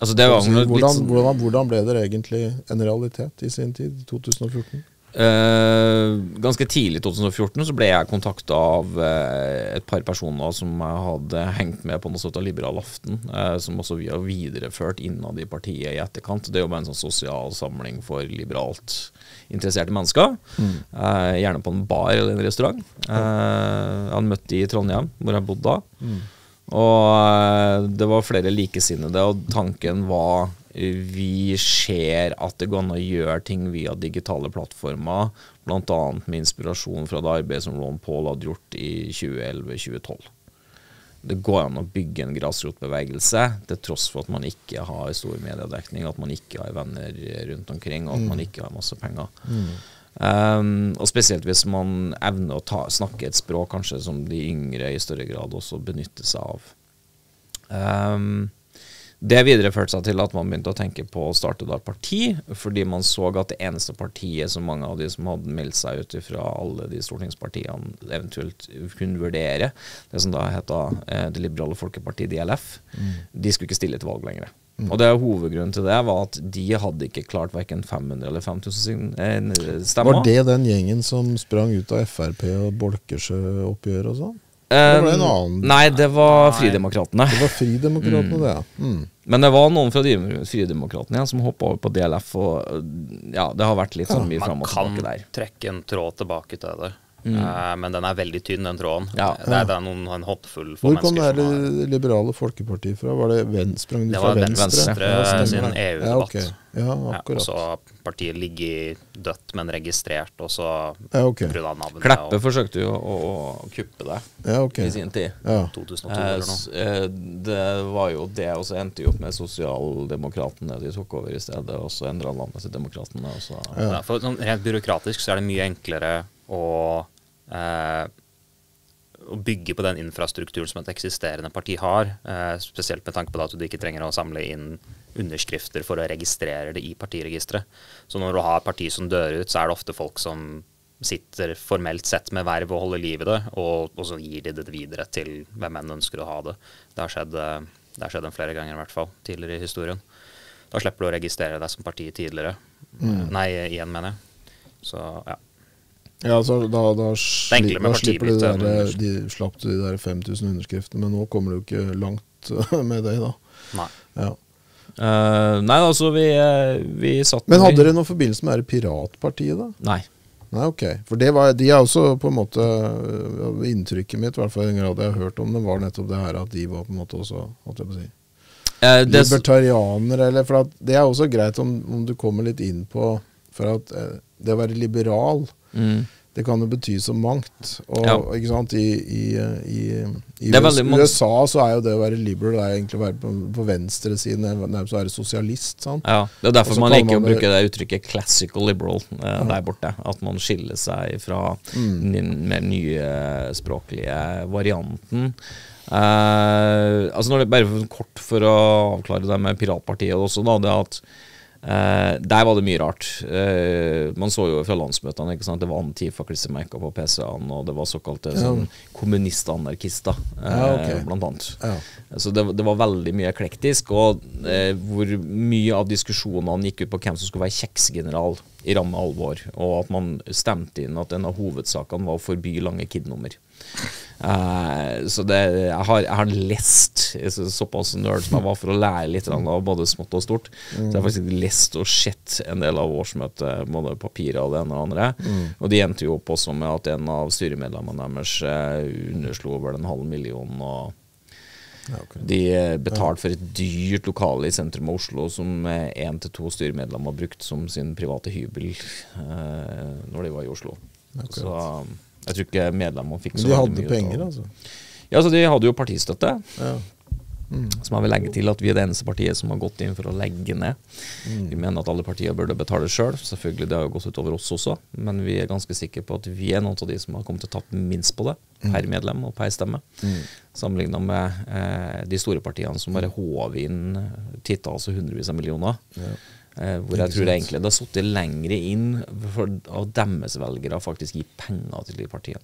altså, det var hvordan, hvordan, hvordan ble dere egentlig en realitet i sin tid, i to tusen og fjorten? Uh, ganske tidlig i to tusen og fjorten så ble jeg kontaktet av uh, et par personer som jeg hadde hengt med på noe sånt av Liberal Aften, uh, som også vi har videreført innad i partiet i etterkant. Det er jo bare en sånn sosial samling for liberalt interesserte mennesker, mm. uh, gjerne på en bar eller en restaurant. uh, Jeg hadde møtt de i Trondheim, hvor jeg bodde da, mm. og uh, det var flere likesinnede, og tanken var: vi ser at det går an å gjøre ting via digitale plattformer, bl.a. med inspirasjon fra det arbeidet som Ron Paul hadde gjort i tjueelleve til tjuetolv. Det går an å bygge en grasrotbevegelse, til tross for at man ikke har stor mediedekning, at man ikke har venner rundt omkring, og at man ikke har masse penger. Mm. Um, og spesielt hvis man evner å ta, snakke et språk kanskje som de yngre i større grad også benytter seg av. Um, Det videreførte seg til at man begynte å tenke på å starte et parti, fordi man så at det eneste partiet som mange av de som hadde meldt seg ut fra alle de stortingspartiene eventuelt kunne vurdere, det som da heter eh, De liberale Folkepartiet, D L F, mm. de skulle ikke stille til valg lenger. Mm. Og det hovedgrunnen til det var at de hadde ikke klart hverken fem hundre eller fem tusen eh, stemmer. Var det den gjengen som sprang ut av F R P og Bolkesjø-oppgjør og sånn? Det var en annen. Nei, det var Fridemokratene. Det var Fridemokratene, mm. det, ja. Mm. Men det var noen fra Fridemokratene ja, som hoppa over på D L F, og ja, det har vært litt sånn mye fram og tilbake der. Man kan trekke en tråd tilbake til det, mm. uh, men den er veldig tynn, den tråden. Ja. Det, er, det er noen en hoppfull for Hvor mennesker. Hvor kom det her Liberale Folkepartiet fra? Var det Venstre? Det var Venstre, Venstre ja, sin E U-debatt. Ja, okay. Ja, akkurat. Ja, og så partiet ligger dødt, men registrert, og så ja, okay. Kleppe og forsøkte jo å, å kuppe det ja, okay. i sin tid. Ja. to tusen og to eller noe. Det var jo det, og så endte jo opp med Sosialdemokratene. De tok over i stedet, og så endret landet til Demokratene. Ja. Ja, for sånn, rent byråkratisk så er det mye enklere å, eh, å bygge på den infrastrukturen som et eksisterende parti har, eh, spesielt med tanke på det at du ikke trenger å samle inn underskrifter for å registrere det i partiregistret. Så når du har parti som dør ut, så er det ofte folk som sitter formelt sett med verv og holder liv i det, og, og så gir de det videre til hvem enn ønsker å ha det. Det har skjedd, det har skjedd en flere ganger i hvert fall, tidligere i historien. Da slipper du å registrere deg som parti tidligere. Mm. Nei, igjen mener jeg. Så, ja. Ja, altså, da, da, sli, da slipper du de der, de, slapp de der fem tusen underskriftene, men nå kommer du ikke langt med det da. Nei. Ja. Uh, nei, altså vi, uh, vi satt Men hadde dere noen forbindelse med det Piratpartiet da? Nei. Nei, ok. For det var, de er også på en måte uh, inntrykket mitt, i hvert fall en grad jeg har hørt om det, var nettopp det her at de var på en måte også, holdt jeg på å si, uh, libertarianere, eller, for at det er også greit om, om du kommer litt inn på, for at uh, det å være liberal, mm. det kan jo bety så mangt. Og, ja. Ikke sant, i, i, i, i U S A så er jo det å være liberal, det er egentlig å være på, på venstre siden, nærmest å være sosialist, sant? Ja, det er derfor man liker man å bruke det uttrykket classical liberal eh, ja. Der borte. At man skiller seg fra mm. den mer nye språklige varianten. Eh, altså når det, bare kort for å avklare det med Piratpartiet også da, det at Uh, der var det mye rart. uh, Man så jo fra landsmøtene, ikke sant? Det var antifa-klissemerker på P C-ene, og det var såkalte ja. sånn, kommunist-anarkister, uh, ja, okay. blant annet ja. Så det, det var veldig mye eklektisk. Og uh, hvor mye av diskusjonene gikk ut på hvem som skulle være kjeksgeneral i ramme alvor, og at man stemte inn at en av hovedsakene var å forby lange kidnummer. Uh, så det, jeg, har, jeg har lest så, såpass nerd som jeg var for å lære litt av både smått og stort, mm. så jeg har faktisk lest og sett en del av årsmøtet, både papirer og det ene og andre, mm. og de endte jo opp også med at en av styremedlemmene deres uh, underslo over den halv million, og ja, okay. de betalte for et dyrt lokale i sentrum av Oslo som en til to styremedlemmer brukt som sin private hybel uh, når de var i Oslo. Akkurat. Så um, jeg tror ikke medlemmene fikk så mye. De hadde penger, altså? Ja, så de hadde jo partistøtte. Ja. Mm. Som jeg vil legge til at vi er det eneste partiet som har gått inn for å legge ned. Mm. Vi mener at alle partier burde betale selv. Selvfølgelig, det har jo gått utover oss også. Men vi er ganske sikre på at vi er noen av de som har kommet til å tappe minst på det. Per medlem og per stemme. Mm. Sammenlignet med eh, de store partiene som bare håver inn titta, altså hundrevis av millioner. Ja. Eh, hvor jeg tror det egentlig det har sittet lengre inn for å deres velgere faktisk gi penger til de partiene.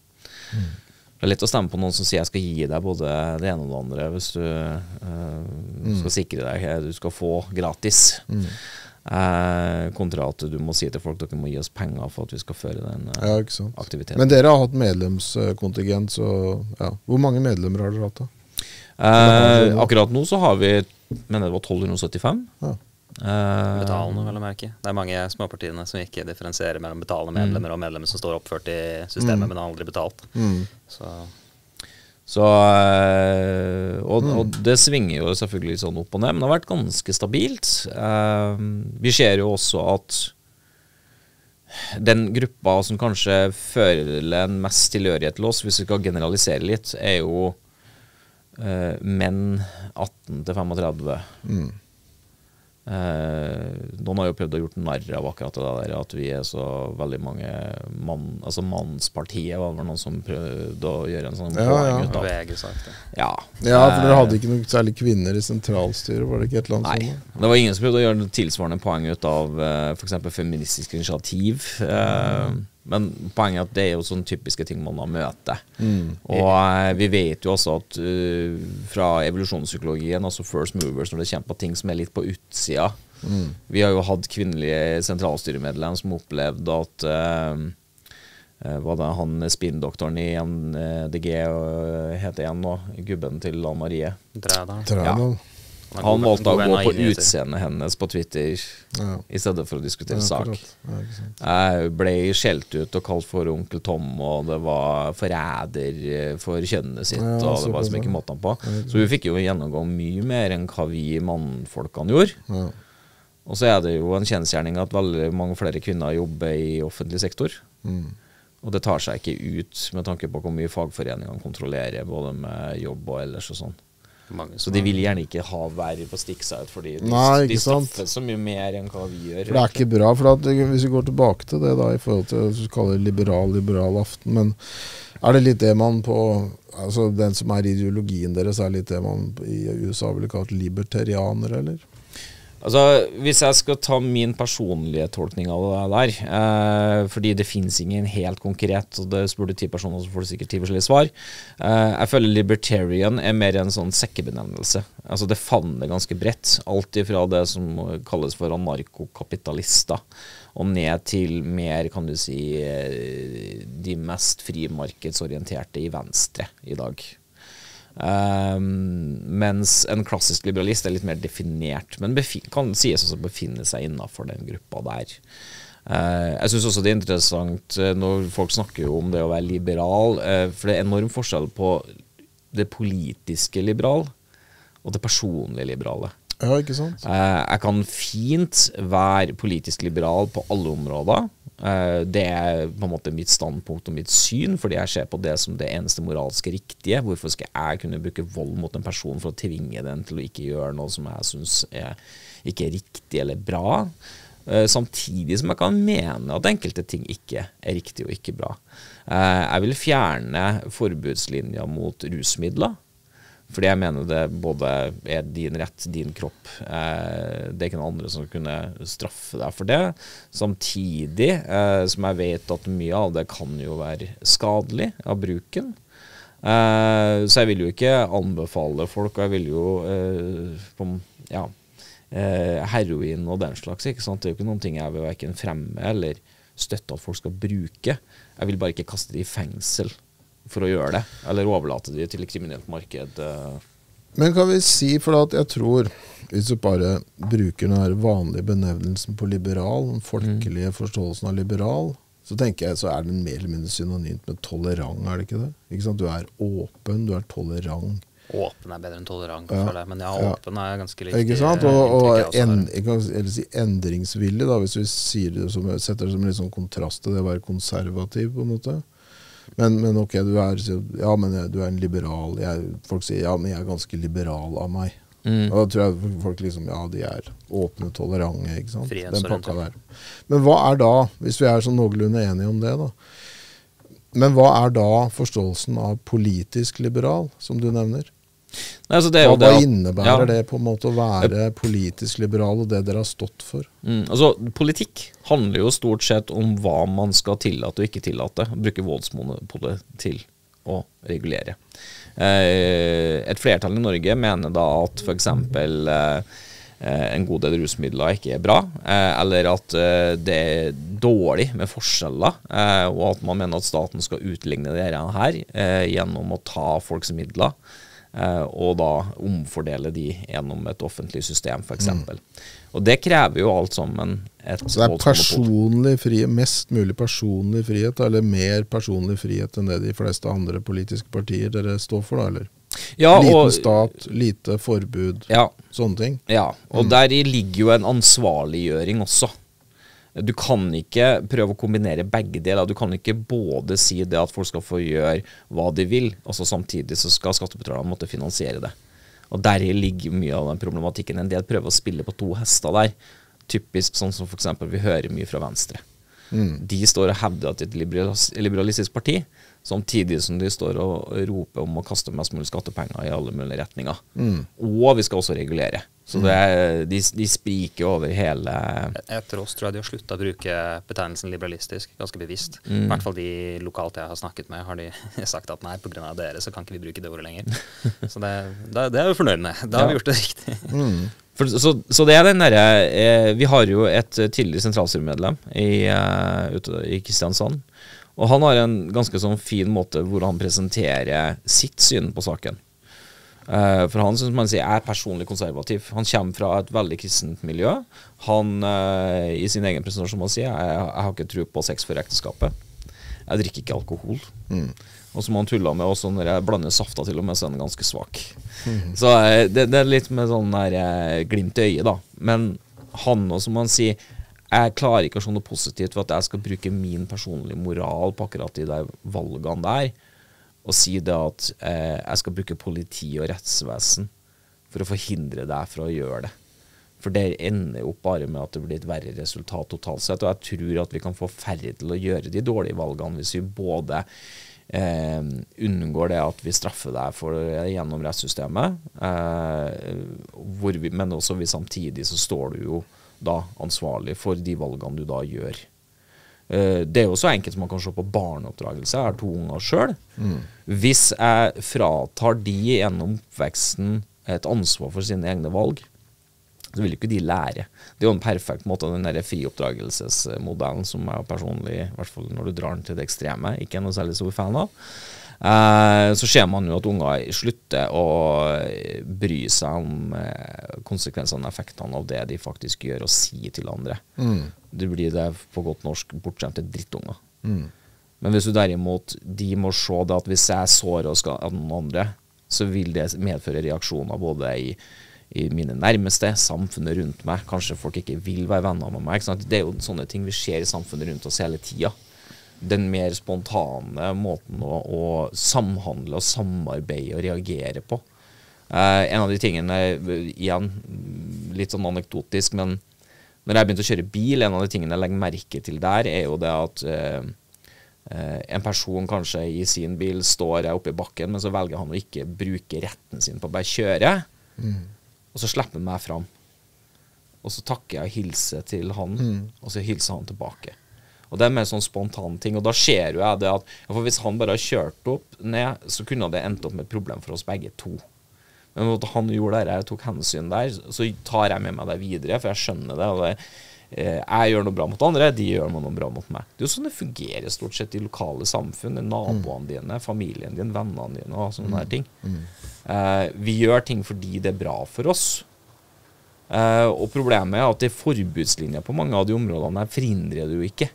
Mm. Det er lett å stemme på noen som sier jeg skal gi deg både det ene og det andre hvis du eh, mm. skal sikre deg, du skal få gratis. Mm. eh, kontra at du må si til folk dere må gi oss penger for at vi skal føre den eh, ja, ikke sant. aktiviteten. Men dere har hatt medlemskontingent, så ja. Hvor mange medlemmer har dere hatt da? Eh, akkurat nå så har vi, mener det var tolv hundre og syttifem. Ja. Betalende, vel å merke. Det er mange småpartiene som ikke differensierer mellom betalende medlemmer mm. og medlemmer som står oppført i systemet, mm. men har aldri betalt. Mm. Så, så øh, og, mm. og det svinger jo selvfølgelig sånn opp og ned, men det har vært ganske stabilt. Uh, vi ser jo også at den gruppa som kanskje føler en mest tilhørighet til oss, hvis vi skal generalisere litt, er jo uh, menn atten til femtifem. Mm. Eh, noen har jo prøvd å gjort narr av akkurat det der at vi er så veldig mange mann, altså mannspartiet var vel noen som prøvde å gjøre en sånn ja, poeng ut av det. Ja. ja, for dere hadde ikke noe særlig kvinner i sentralstyret, var det ikke et eller annet? Nei, sånn? Det var ingen som prøvde å gjøre noe tilsvarende poeng ut av for eksempel feministisk initiativ, eh, mm. men poenget er at det er jo sånne typiske ting man da møter. Mm. Og eh, vi vet jo også at uh, fra evolusjonspsykologien, altså first movers, når det kommer på ting som er litt på utsida. Mm. Vi har jo hatt kvinnelige sentralstyremedlem som opplevde at uh, var det han spinndoktoren i M D G uh, heter igjen nå, gubben til Anne Marie. Trædal. Trædal. Ja. Han valgte å gå på utseendet hennes på Twitter ja. i stedet for å diskutere ja, sak. Ja, jeg ble skjelt ut og kalt for onkel Tom, og det var forræder for kjønnet sitt, ja, og det var som ikke måtte han på. Så vi fikk jo gjennomgå mye mer enn hva vi mannfolkene gjorde. Ja. Og så er det jo en kjensgjerning at veldig mange flere kvinner jobber i offentlig sektor. Mm. Og det tar seg ikke ut med tanke på hvor mye fagforeningene kontrollerer, både med jobb og ellers og sånn. Mange, så de vil gjerne ikke ha verv og stikke seg ut, fordi de, Nei, de straffer så mye mer enn hva vi gjør. For det er ikke bra, for at, hvis vi går tilbake til det da, i forhold til at du kaller det liberal, liberal aften, men er det litt det man på, altså den som er ideologien deres, er litt det man i U S A ville kalt libertarianer, eller? Altså, hvis jeg skal ta min personlige tolkning av det der, eh, fordi det finnes ingen helt konkret, og det spør du ti personer, så får du sikkert ti forskjellige svar. Eh, jeg føler libertarian er mer en sånn sekkebenevnelse. Altså, det favner ganske bredt. Alt ifra det som kalles for anarkokapitalister, og ned til mer, kan du si, de mest frimarkedsorienterte i Venstre i dag. Um, mens en klassisk liberalist er litt mer definert, men kan sies også å befinne seg innenfor den gruppa der. uh, Jeg synes også det er interessant uh, når folk snakker jo om det å være liberal, uh, for det er enorm forskjell på det politiske liberal og det personlige liberale. Ja, ikke sant? uh, Jeg kan fint være politisk liberal på alle områder. Det er på en måte mitt standpunkt og mitt syn, fordi jeg ser på det som det eneste moralske riktige. Hvorfor skal jeg kunne bruke vold mot en person for å tvinge den til å ikke gjøre noe som jeg synes er, ikke er riktig eller bra, samtidig som jeg kan mene at enkelte ting ikke er riktig og ikke bra. Jeg vil fjerne forbudslinja mot rusmidler, fordi jeg mener det både er din rett, din kropp. Eh, det er ikke noen andre som kunne straffe deg for det. Samtidig eh, som jeg vet at mye av det kan jo være skadelig av bruken. Eh, så jeg vil jo ikke anbefale folk, og jeg vil jo eh, på, ja, eh, heroin og den slags, ikke sant? Det er jo ikke noen ting jeg vil hverken fremme eller støtte at folk skal bruke. Jeg vil bare ikke kaste det i fengsel for å gjøre det, eller overlate det til et kriminelt marked. Men kan vi si, for at jeg tror, hvis du bare bruker den vanlige benevnelsen på liberal, den folkelige mm. forståelsen av liberal, så tenker jeg så er den mer eller mindre synonymt med tolerant, er det ikke det? Ikke sant? Du er åpen, du er tolerant. Åpen er bedre enn tolerant, ja. føler jeg, men ja, åpen ja. er ganske likt. Ikke sant? Og, og en, jeg kan si endringsvillig, da, hvis vi sier det som, setter det som en litt sånn kontrast til det å være konservativ, på en måte. Men, men ok, du er, ja, men du er en liberal. Jeg, folk sier ja, men jeg er ganske liberal av meg. Mm. Og da tror jeg folk liksom, ja, de er åpne, tolerante, ikke sant? Den pakka der. Men hva er da, hvis vi er sånn noenlunde enige om det da, men hva er da forståelsen av politisk liberal, som du nevner? Nei, altså det er jo hva det, innebærer ja. det på en måte å være politisk liberal og det dere har stått for? Mm, altså politikk handler jo stort sett om hva man skal tillate og ikke tillate, bruke voldsmonopolet til å regulere. Eh, et flertall i Norge mener da at for eksempel eh, en god del rusmidler ikke er bra, eller at det er dårlig med forskjeller, og at man mener at staten skal utligne det her gjennom å ta folks midler og da omfordele de gjennom et offentlig system, for eksempel. Mm. Og det krever jo alt sammen et Så det er personlig frihet, mest mulig personlig frihet, eller mer personlig frihet enn det de fleste andre politiske partier dere står for da, eller? Ja, liten og, stat, lite forbud, ja, sånne ting. Ja, og mm. der ligger jo en ansvarliggjøring også. Du kan ikke prøve å kombinere begge deler. Du kan ikke både si det at folk skal få gjøre hva de vil, og så samtidig så skal skattebetalerne måtte finansiere det. Og der ligger mye av den problematikken. En del prøver å spille på to hester der. Typisk sånn som for eksempel vi hører mye fra Venstre. Mm. De står og hevder at et liberalistisk parti, samtidig som de står og roper om å kaste mest mulig skattepenger i alle mulige retninger. Mm. Og vi skal også regulere. Så det, de, de spriker over hele... Etter oss tror jeg de har sluttet å bruke betegnelsen liberalistisk, ganske bevisst. Mm. I hvert fall de lokalt jeg har snakket med, har de sagt at nei, på grunn av dere så kan ikke vi bruke det ordet lenger. Så det, det, det er vi fornøyd med. Da har vi gjort det riktig. Mm. For, så, så det er den der... Eh, vi har jo et tidligere sentralstyremedlem i, uh, i Kristiansand, og han har en ganske sånn fin måte hvor han presenterer sitt syn på saken. Uh, for han, som man sier, er personlig konservativ. Han kommer fra et veldig kristent miljø. Han, uh, i sin egen presentasjon, som han sier, jeg, jeg har ikke tro på sex før ekteskapet. Jeg drikker ikke alkohol. Mm. Og som han tullet med også når jeg blander safta til og med, så er den ganske svak. Mm. Så uh, det, det er litt med sånn der uh, glimt i øyet, da. Men han, og som han sier, jeg klarer ikke å se noe positivt for at jeg skal bruke min personlige moral på akkurat de der valgene der, og si det at eh, jeg skal bruke politi og rettsvesen for å forhindre deg fra å gjøre det. For det ender jo opp bare med at det blir et verre resultat totalt sett, og jeg tror at vi kan få færre til å gjøre de dårlige valgene hvis vi både eh, unngår det at vi straffer deg for, gjennom rettssystemet, eh, hvor vi, men også vi samtidig så står du jo da ansvarlig for de valgene du da gjør. Uh, det er jo så enkelt som man kan se på barneoppdragelse. Jeg har to unger selv. Mm. Hvis jeg fratar de gjennom oppveksten et ansvar for sine egne valg, så vil ikke de lære. Det er jo en perfekt måte, den der frioppdragelsesmodellen som jeg personlig, i hvert fall når du drar den til det ekstreme, ikke er noe særlig stor fan av. Uh, så ser man jo at unger slutter å bry seg om uh, konsekvensene og effektene av det de faktisk gjør og sier til andre. Mm. Det blir det på godt norsk bortskjemte drittunger. Mm. Men hvis du derimot, de må se det at hvis jeg sårer og skal av noen andre, så vil det medføre reaksjoner både i, i mine nærmeste, samfunnet rundt meg. Kanskje folk ikke vil være venner med meg. Ikke sant? Det er jo sånne ting vi ser i samfunnet rundt oss hele tida. Den mer spontane måten å, å samhandle og samarbeide og reagere på. Eh, en av de tingene, igjen, litt sånn anekdotisk, men når jeg begynte å kjøre bil, en av de tingene jeg legger merke til der, er jo det at eh, en person kanskje i sin bil står oppe i bakken, men så velger han å ikke bruke retten sin på å bare kjøre, mm. og så slipper han meg fram. Og så takker jeg og hilser til han, mm. og så hilser han tilbake. Og det er mer sånn spontan ting, og da ser jo jeg det at for hvis han bare har kjørt opp ned, så kunne det endt opp med et problem for oss begge to. Men når han gjorde det, jeg tok hensyn der, så tar jeg med meg det videre, for jeg skjønner det. Og det, eh, jeg gjør noe bra mot andre, de gjør noe bra mot meg. Det er jo sånn det fungerer stort sett i lokale samfunn, naboene dine, familien din, vennene dine og sånne her ting. Eh, vi gjør ting fordi det er bra for oss. Eh, og problemet er at det er forbudslinjer på mange av de områdene her, forhindrer du jo ikke.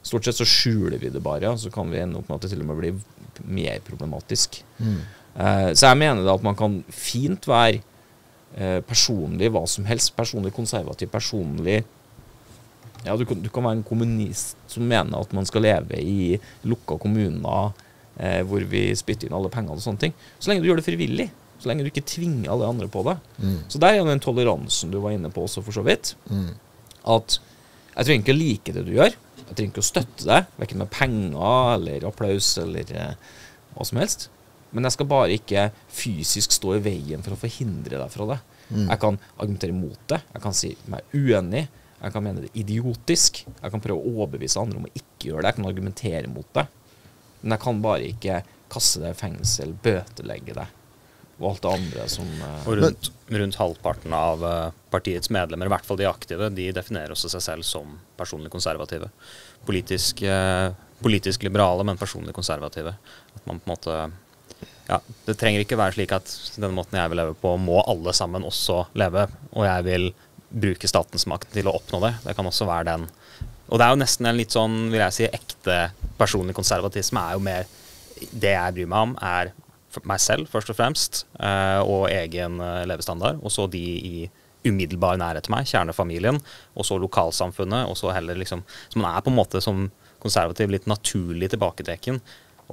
Stort sett så skjuler vi det bare, og så kan vi ende opp med at det til og med blir mer problematisk. Mm. Uh, så jeg mener da at man kan fint være uh, personlig, hva som helst, personlig konservativ, personlig... Ja, du kan, du kan være en kommunist som mener at man skal leve i lukka kommuner uh, hvor vi spytter inn alle pengene og sånne ting. Så lenge du gjør det frivillig, så lenge du ikke tvinger alle andre på det. Mm. Så der er jo den toleransen du var inne på også for så vidt, mm. at jeg trenger ikke å like det du gjør, jeg trenger ikke å støtte deg, hverken med penger eller applaus eller eh, hva som helst. Men jeg skal bare ikke fysisk stå i veien for å forhindre deg fra det. Mm. Jeg kan argumentere mot det, jeg kan si meg uenig, jeg kan mene det idiotisk, jeg kan prøve å overbevise andre om å ikke gjøre det, jeg kan argumentere mot det. Men jeg kan bare ikke kaste deg i fengsel, bøtelegge deg. og alt det andre som eh. Og rundt, rundt halvparten av partiets medlemmer, i hvert fall de aktive, de definerer også seg selv som personlig konservative. Politisk, eh, politisk liberale, men personlig konservative. At man på en måte, ja, det trenger ikke være slik at den måten jeg vil leve på, må alle sammen også leve, og jeg vil bruke statens makt til å oppnå det. Det kan også være den. Og det er jo nesten en litt sånn, vil jeg si, ekte personlig konservatisme er jo mer det jeg bryr meg om, er meg selv først og fremst, og egen levestandard, og så de i umiddelbar nærhet til meg, kjernefamilien, og så lokalsamfunnet, og så heller liksom, så man er på en måte som konservativ litt naturlig tilbaketreken,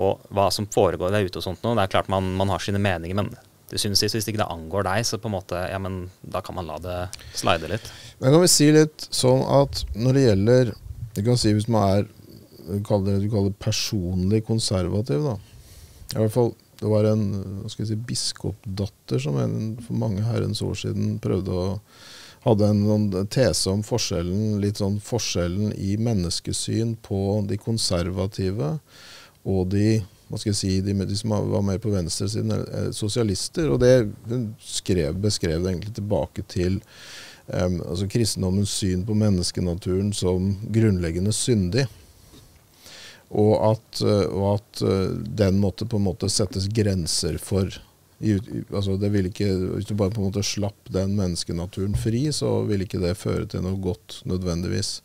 og hva som foregår der ute og sånt nå, det er klart man, man har sine meninger, men det synes jeg, hvis ikke det angår deg, så på en måte, ja, men da kan man la det slide litt. Men kan vi si litt sånn at når det gjelder, du kan si hvis man er, du kaller det, du kaller det personlig konservativ da, i hvert fall, det var en, hva skal jeg si, biskopdatter som en, for mange herrens år siden prøvde å, hadde en, en tese om forskjellen, litt sånn forskjellen i menneskesyn på de konservative og de, hva skal jeg si, de, de som var mer på venstresiden, sosialister, og det skrev, beskrev det egentlig tilbake til um, altså kristendommens syn på menneskenaturen som grunnleggende syndig. Og at, og at den måtte på en måte settes grenser for. I, altså det vil ikke, hvis du bare på en måte slapp den menneskenaturen fri, så vil ikke det føre til noe godt nødvendigvis.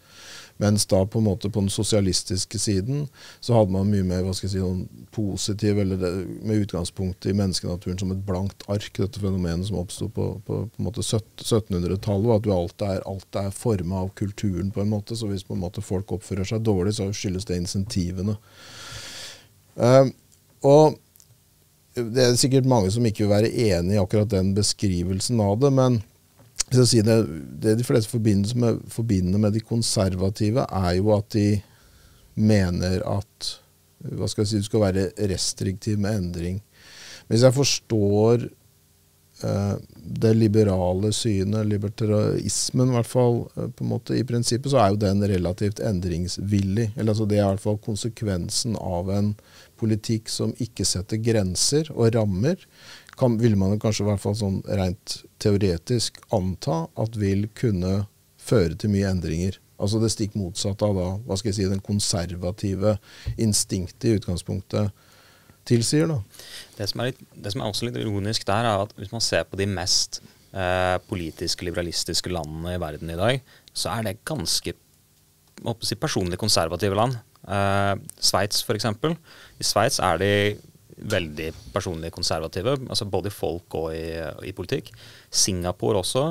Mens da på en måte på den sosialistiske siden så hadde man mye mer, hva skal jeg si, noen positiv, eller det, med utgangspunkt i menneskenaturen som et blankt ark, dette fenomenet som oppstod på, på, på en måte sytten hundretallet, var at du alt er, alt er formet av kulturen på en måte, så hvis på en måte folk oppfører seg dårlig, så skyldes det insentivene. Um, og det er sikkert mange som ikke vil være enig i akkurat den beskrivelsen av det, men si det, det de fleste forbinder med, forbinder med de konservative er jo at de mener at, hva skal jeg si, du skal være restriktiv med endring. Hvis jeg forstår eh, det liberale synet, libertarismen i hvert fall, på en måte, i prinsippet, så er jo den relativt endringsvillig. Eller, altså, det er i hvert fall konsekvensen av en politikk som ikke setter grenser og rammer, kan, vil man kanskje i hvert fall sånn rent teoretisk anta at vil kunne føre til mye endringer. Altså det stikk motsatte av da, hva skal jeg si, den konservative instinktet i utgangspunktet tilsier da. Det som er, litt, det som er også litt ironisk der er at hvis man ser på de mest eh, politiske, liberalistiske landene i verden i dag, så er det ganske si, personlig konservative land. Eh, Sveits for eksempel. I Sveits er de veldig personlig konservative, altså både i folk og i, i politikk. Singapore også,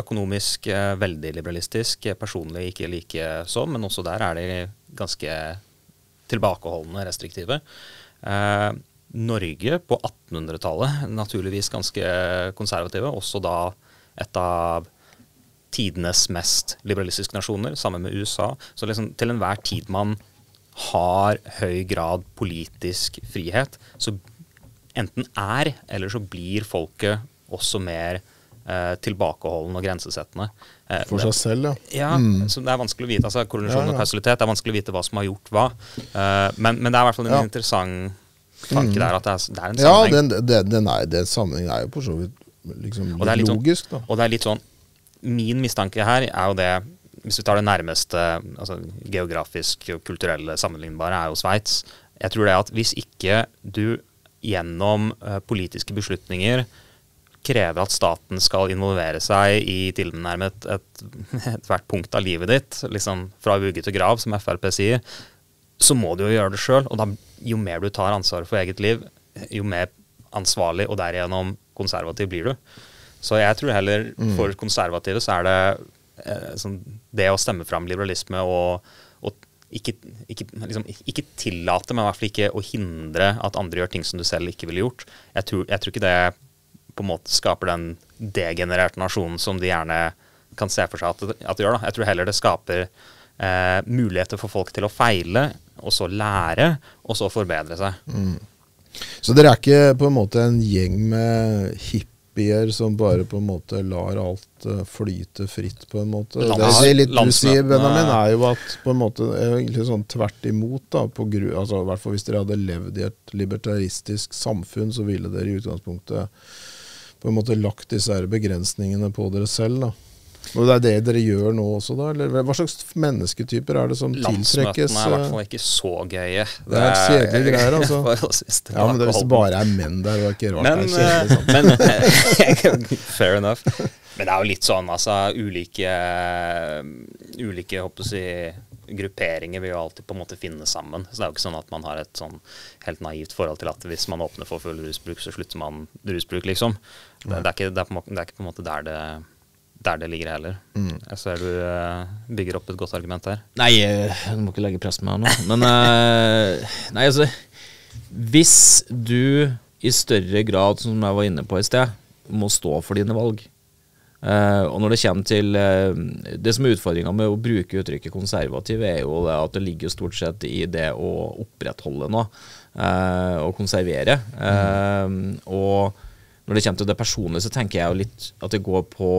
økonomisk veldig liberalistisk, personlig ikke like så, men også der er de ganske tilbakeholdende, restriktive. Eh, Norge på attenhundretallet, naturligvis ganske konservative, også da et av tidenes mest liberalistiske nasjoner, sammen med U S A. Så liksom til enhver tid man har høy grad politisk frihet, så enten er, eller så blir folket også mer eh, tilbakeholden og grensesettende. Eh, For seg selv, ja. Ja, mm. Så det er vanskelig å vite, altså korrelasjon ja, ja. og kausalitet, det er vanskelig å vite hva som har gjort hva. Eh, men, men det er i hvert fall en ja. interessant tanke mm. der, at det er, det er en sammenheng. Ja, den, den, den, er, den sammenhengen er jo på så vidt liksom litt, litt logisk. Sånn, da. Og det er litt sånn, min mistanke her er jo det, hvis vi tar det nærmeste altså, geografisk og kulturelle sammenlignbare, er jo Sveits. Jeg tror det at hvis ikke du gjennom uh, politiske beslutninger krever at staten skal involvere seg i tilnærmet ethvert punkt av livet ditt, liksom fra vugge til grav, som F R P sier, så må du jo gjøre det selv. Og da, jo mer du tar ansvar for eget liv, jo mer ansvarlig og derigjennom konservativ blir du. Så jeg tror heller for konservative så er det sånn, det å stemme fram liberalisme og, og ikke, ikke, liksom, ikke tillate, men i hvert fall ikke å hindre at andre gjør ting som du selv ikke ville gjort. Jeg tror, jeg tror ikke det på en måte skaper den degenererte nasjonen som de gjerne kan se for seg at det, at det gjør. Da. Jeg tror heller det skaper eh, muligheter for folk til å feile, og så lære, og så forbedre seg. Mm. Så dere er ikke på en måte en gjeng med hipp europeer som bare på en måte lar alt flyte fritt på en måte. Lands, det er litt du sier, Benjamin, er jo at på en måte egentlig sånn tvert imot da, på gru, altså i hvert fall hvis dere hadde levd i et libertaristisk samfunn, så ville dere i utgangspunktet på en måte lagt disse begrensningene på dere selv da. Og det er det dere gjør nå også da? Eller hva slags mennesketyper er det som tiltrekkes? Landsmøtene er i hvert fall ikke så gøye. Det er kjedelige greier altså. Ja, men det, hvis det bare er menn der, det var ikke rart. Men, det er kjedelig, men fair enough. Men det er jo litt sånn, altså, ulike, ulike håper å si, grupperinger vil jo alltid på en måte finne sammen. Så det er jo ikke sånn at man har et sånn helt naivt forhold til at hvis man åpner for full rusbruk, så slutter man rusbruk, liksom. Det, det, er, ikke, det, er, på, det er ikke på en måte der det... der det ligger heller. Mm. Jeg ser du uh, bygger opp et godt argument her. Nei, jeg må ikke legge press på meg nå. Men uh, nei, altså, hvis du i større grad, som jeg var inne på i sted, må stå for dine valg. Uh, og når det kommer til uh, det som er utfordringen med å bruke uttrykket konservativ, er jo det at det ligger stort sett i det å opprettholde noe, uh, og konservere. Mm. Uh, og når det kommer til det personlige, så tenker jeg jo litt at det går på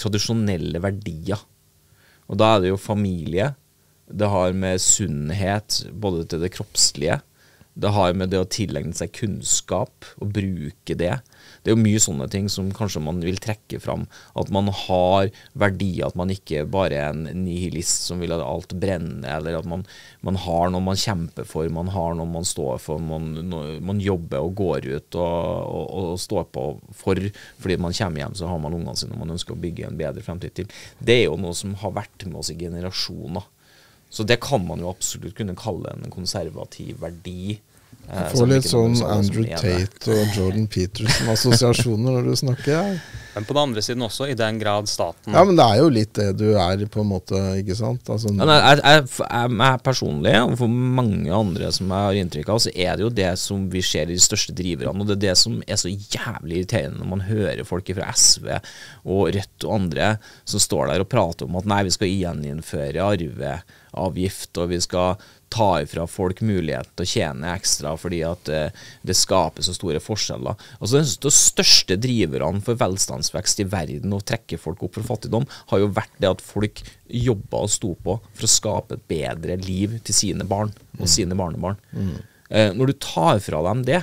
tradisjonelle verdier. Og da er det jo familie, det har med sunnhet, både til det kroppslige, det har med det å tilegne seg kunnskap og bruke det. Det er jo mye sånne ting som kanskje man vil trekke fram, at man har verdier, at man ikke bare er en nihilist som vil at alt brenne, eller at man, man har noe man kjemper for, man har noe man står for, man, man jobber og går ut og, og, og står på for, fordi man kommer hjem så har man ungene sine og man ønsker å bygge en bedre fremtid til. Det er jo noe som har vært med oss i generasjoner. Så det kan man jo absolutt kunne kalle en konservativ verdi. Jeg får litt sånn Andrew Tate og Jordan Peterson-assosiasjoner når du snakker. Ja. Men på den andre siden også, i den grad staten... Ja, men det er jo litt det du er på en måte, ikke sant? Altså, ja, jeg, jeg, jeg, jeg personlig, og for mange andre som jeg har inntrykk av, så er det jo det som vi ser i de største driverne, og det er det som er så jævlig irriterende når man hører folk fra S V og Rødt og andre som står der og prater om at nei, vi skal gjeninnføre arveavgift, og vi skal ta ifra folk mulighet til å tjene ekstra fordi at uh, det skaper så store forskjeller. Altså, de største driverne for velstandsvekst i verden og trekke folk opp fra fattigdom har jo vært det at folk jobba og sto på for å skape et bedre liv til sine barn og mm. sine barnebarn. Mm. Uh, når du tar fra dem det,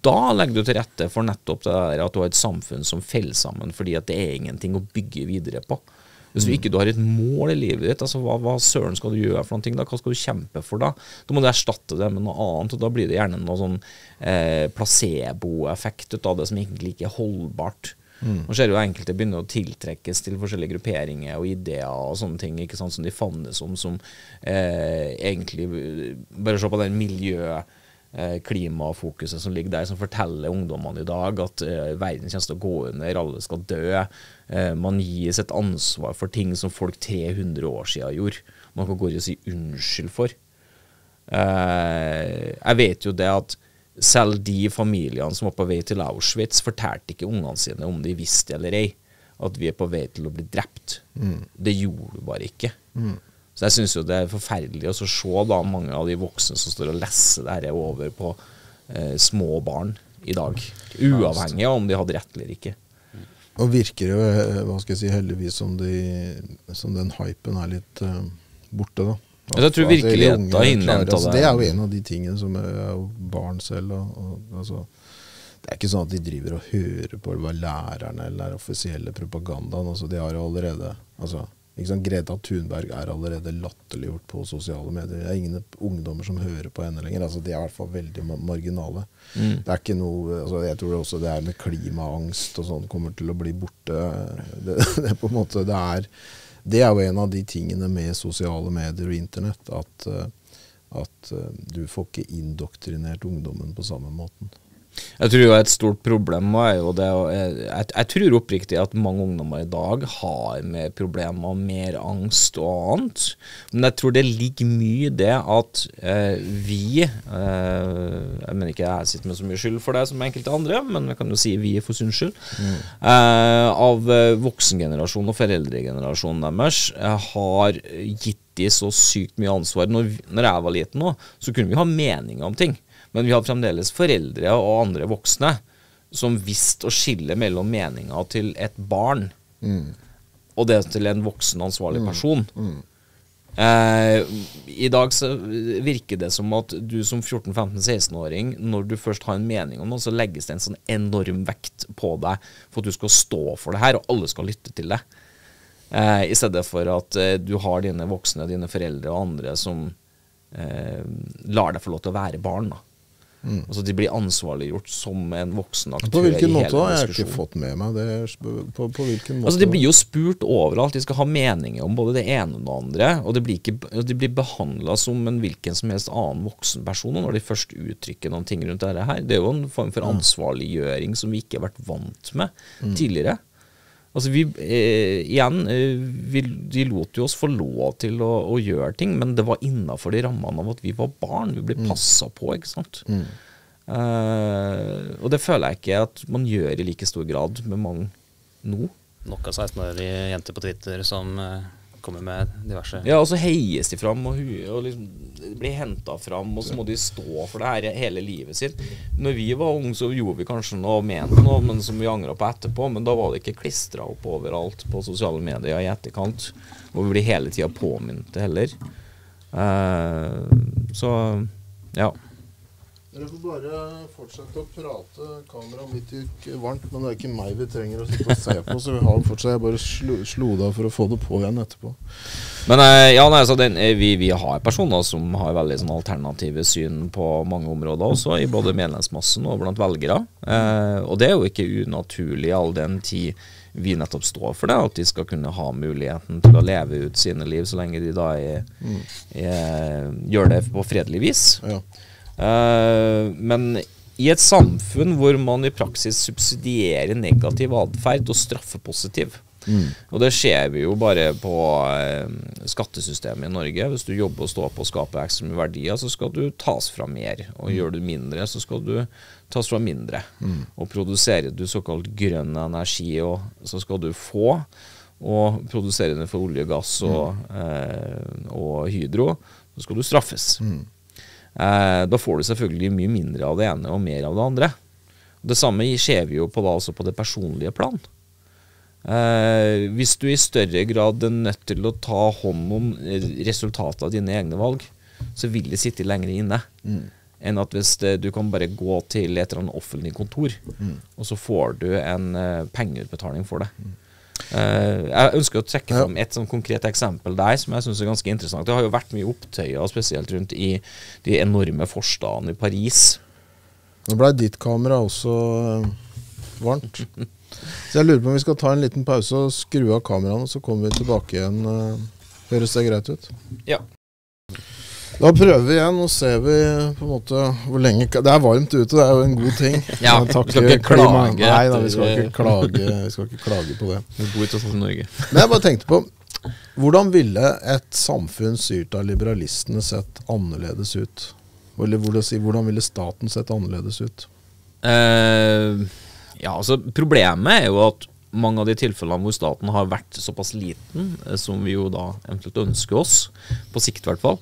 da legger du til rette for nettopp det der at du har et samfunn som feller sammen fordi at det er ingenting å bygge videre på. Hvis du ikke du har et mål i livet ditt, altså hva, hva søren skal du gjøre for noen ting da? Hva skal du kjempe for da? Da må du erstatte det med noe annet, og da blir det gjerne noe sånn eh, placeboeffekt ut av det som egentlig ikke er holdbart. Mm. Man ser jo enkelte begynner å tiltrekkes til forskjellige grupperinger og ideer og sånne ting, ikke sant, som de fannes om, som eh, egentlig bare se på den miljøet, klimafokuset som ligger der, som forteller ungdommene i dag at uh, verden kommer til å gå under, alle skal dø. Uh, man gis et ansvar for ting som folk tre hundre år siden gjorde. Man kan gå og si unnskyld for. Uh, jeg vet jo det at selv de familiene som var på vei til Auschwitz, fortalte ikke ungene sine om de visste eller ei at vi er på vei til å bli drept. Mm. Det gjorde du bare ikke. Mm. Så jeg synes jo det er forferdelig å se da mange av de voksne som står og leser det her over på eh, små barn i dag, uavhengig av om de hadde rett eller ikke. Og virker jo, hva skal jeg si, heldigvis som, de, som den hypen er litt uh, borte da. At, jeg tror virkelig at det innhentet altså, det. Det er jo en av de tingene som er barn selv. Og, og, altså, det er ikke sånn at de driver og hører på hva lærerne eller offisielle propagandaen, altså, de har jo allerede... Altså, Greta Thunberg er allerede latterliggjort på sosiale medier. Det er ingen ungdommer som hører på henne lenger. Altså, de er i hvert fall veldig marginale. Mm. Det er ikke noe, altså, jeg tror også det er med klimaangst og sånn kommer til å bli borte. Det, det, på en måte, det, er, det er jo en av de tingene med sosiale medier og internett, at, at du får ikke indoktrinert ungdommen på samme måten. Jeg tror jo et stort problem er jo det, jeg, jeg tror oppriktig at mange ungdommer i dag har med problemer, mer angst og annet, men jeg tror det ligger mye i det at eh, vi, eh, jeg mener ikke jeg sitter med så mye skyld for det som enkelte andre, men vi kan jo si vi for sin skyld, mm. eh, av voksengenerasjonen og foreldregenerasjonen deres eh, har gitt de så sykt mye ansvar. Når, når jeg var liten nå, så kunne vi ha meninger om ting. Men vi har fremdeles foreldre og andre voksne som visste å skille mellom meninga til et barn mm. og det til en voksen ansvarlig person. Mm. Mm. Eh, I dag så virker det som at du som fjorten, femten, seksten-åring, når du først har en mening om noe, så legges det en sånn enorm vekt på deg for at du skal stå for det her, og alle skal lytte til deg. Eh, I stedet for at eh, du har dine voksne, dine foreldre og andre som eh, lar deg få lov til å være barn, da. Mm. Altså de blir ansvarliggjort som en voksen aktør. På hvilken måte da? Jeg har ikke fått med meg det. På, på hvilken måte? Altså de blir jo spurt overalt. De skal ha meninger om både det ene og det andre. Og de blir, ikke, de blir behandlet som en hvilken som helst annen voksen person når de først uttrykker noen ting rundt dette her. Det er jo en form for ansvarliggjøring som vi ikke har vært vant med mm. tidligere. Altså vi, eh, igjen, eh, vi, de lot jo oss få lov til å, å gjøre ting, men det var innenfor de rammene av at vi var barn, vi ble passet på, ikke sant? Mm. Eh, og det føler jeg ikke at man gjør i like stor grad med mange nå. Nok av seksten-årige jenter på Twitter som eh, kommer med diverse... Ja, og så heies de fram, og, og liksom, de blir hentet fram, og så må de stå for det her hele livet sitt. Når vi var unge, så gjorde vi kanskje noe med noe, men som vi angret på etterpå, men da var det ikke klistret opp overalt på sosiale medier i etterkant, hvor vi ble hele tiden påminnet heller. Uh, så, ja. Dere får bare fortsette å prate. Kameraet mitt gikk varmt, men det er ikke meg vi trenger å sitte og se på, så vi har fortsatt. Jeg bare slo, slo det av for å få det på igjen etterpå. Men ja, nei, så den, vi, vi har personer som har veldig sånn alternative syn på mange områder også, i både medlemsmassen og blant velgere. Eh, og det er jo ikke unaturlig all den tid vi nettopp står for det, at de skal kunne ha muligheten til å leve ut sine liv så lenge de da er, mm. er, gjør det på fredelig vis. Ja. Uh, men i et samfunn hvor man i praksis subsidierer negativ adferd og straffer positiv. Mm. Og det ser vi jo bare på uh, skattesystemet i Norge. Hvis du jobber og står på å skape ekstra mye verdier, så skal du tas fra mer. Og mm. gjør du mindre, så skal du tas fra mindre. Mm. Og produserer du såkalt grønn energi, og, så skal du få. Og produserer du for olje, gass og, mm. uh, og hydro, så skal du straffes. Mm. Eh, da får du selvfølgelig mye mindre av det ene og mer av det andre. Det samme skjer vi jo på, da, altså på det personlige plan. Eh, hvis du i større grad er nødt til å ta hånd om resultatet av dine egne valg, så vil det sitte lenger inne mm. enn at hvis det, du kan bare gå til et eller annet offentlig kontor mm. og så får du en eh, pengeutbetaling for det. Mm. Uh, jeg ønsker å trekke fram et sånn konkret eksempel der som jeg synes er ganske interessant. Det har jo vært mye opptøyer, spesielt rundt i de enorme forstedene i Paris. Nå ble ditt kamera også varmt. Så jeg lurer på om vi skal ta en liten pause og skru av kameraene, og så kommer vi tilbake igjen. Høres det greit ut? Ja. Da prøver vi igjen, og ser vi på en måte hvor lenge... Det er varmt ute, det er jo en god ting. Ja, vi skal ikke klima. klage. Nei, nei, vi skal ikke klage, vi skal ikke klage på det. Vi bor ikke sånn i Norge. Men jeg bare tenkte på, hvordan ville et samfunn styrt av liberalistene sett annerledes ut? Eller hvordan ville staten sett annerledes ut? Uh, ja, altså problemet er jo at mange av de tilfellene hvor staten har vært såpass liten, som vi jo da eventuelt ønsker oss, på sikt i hvert fall,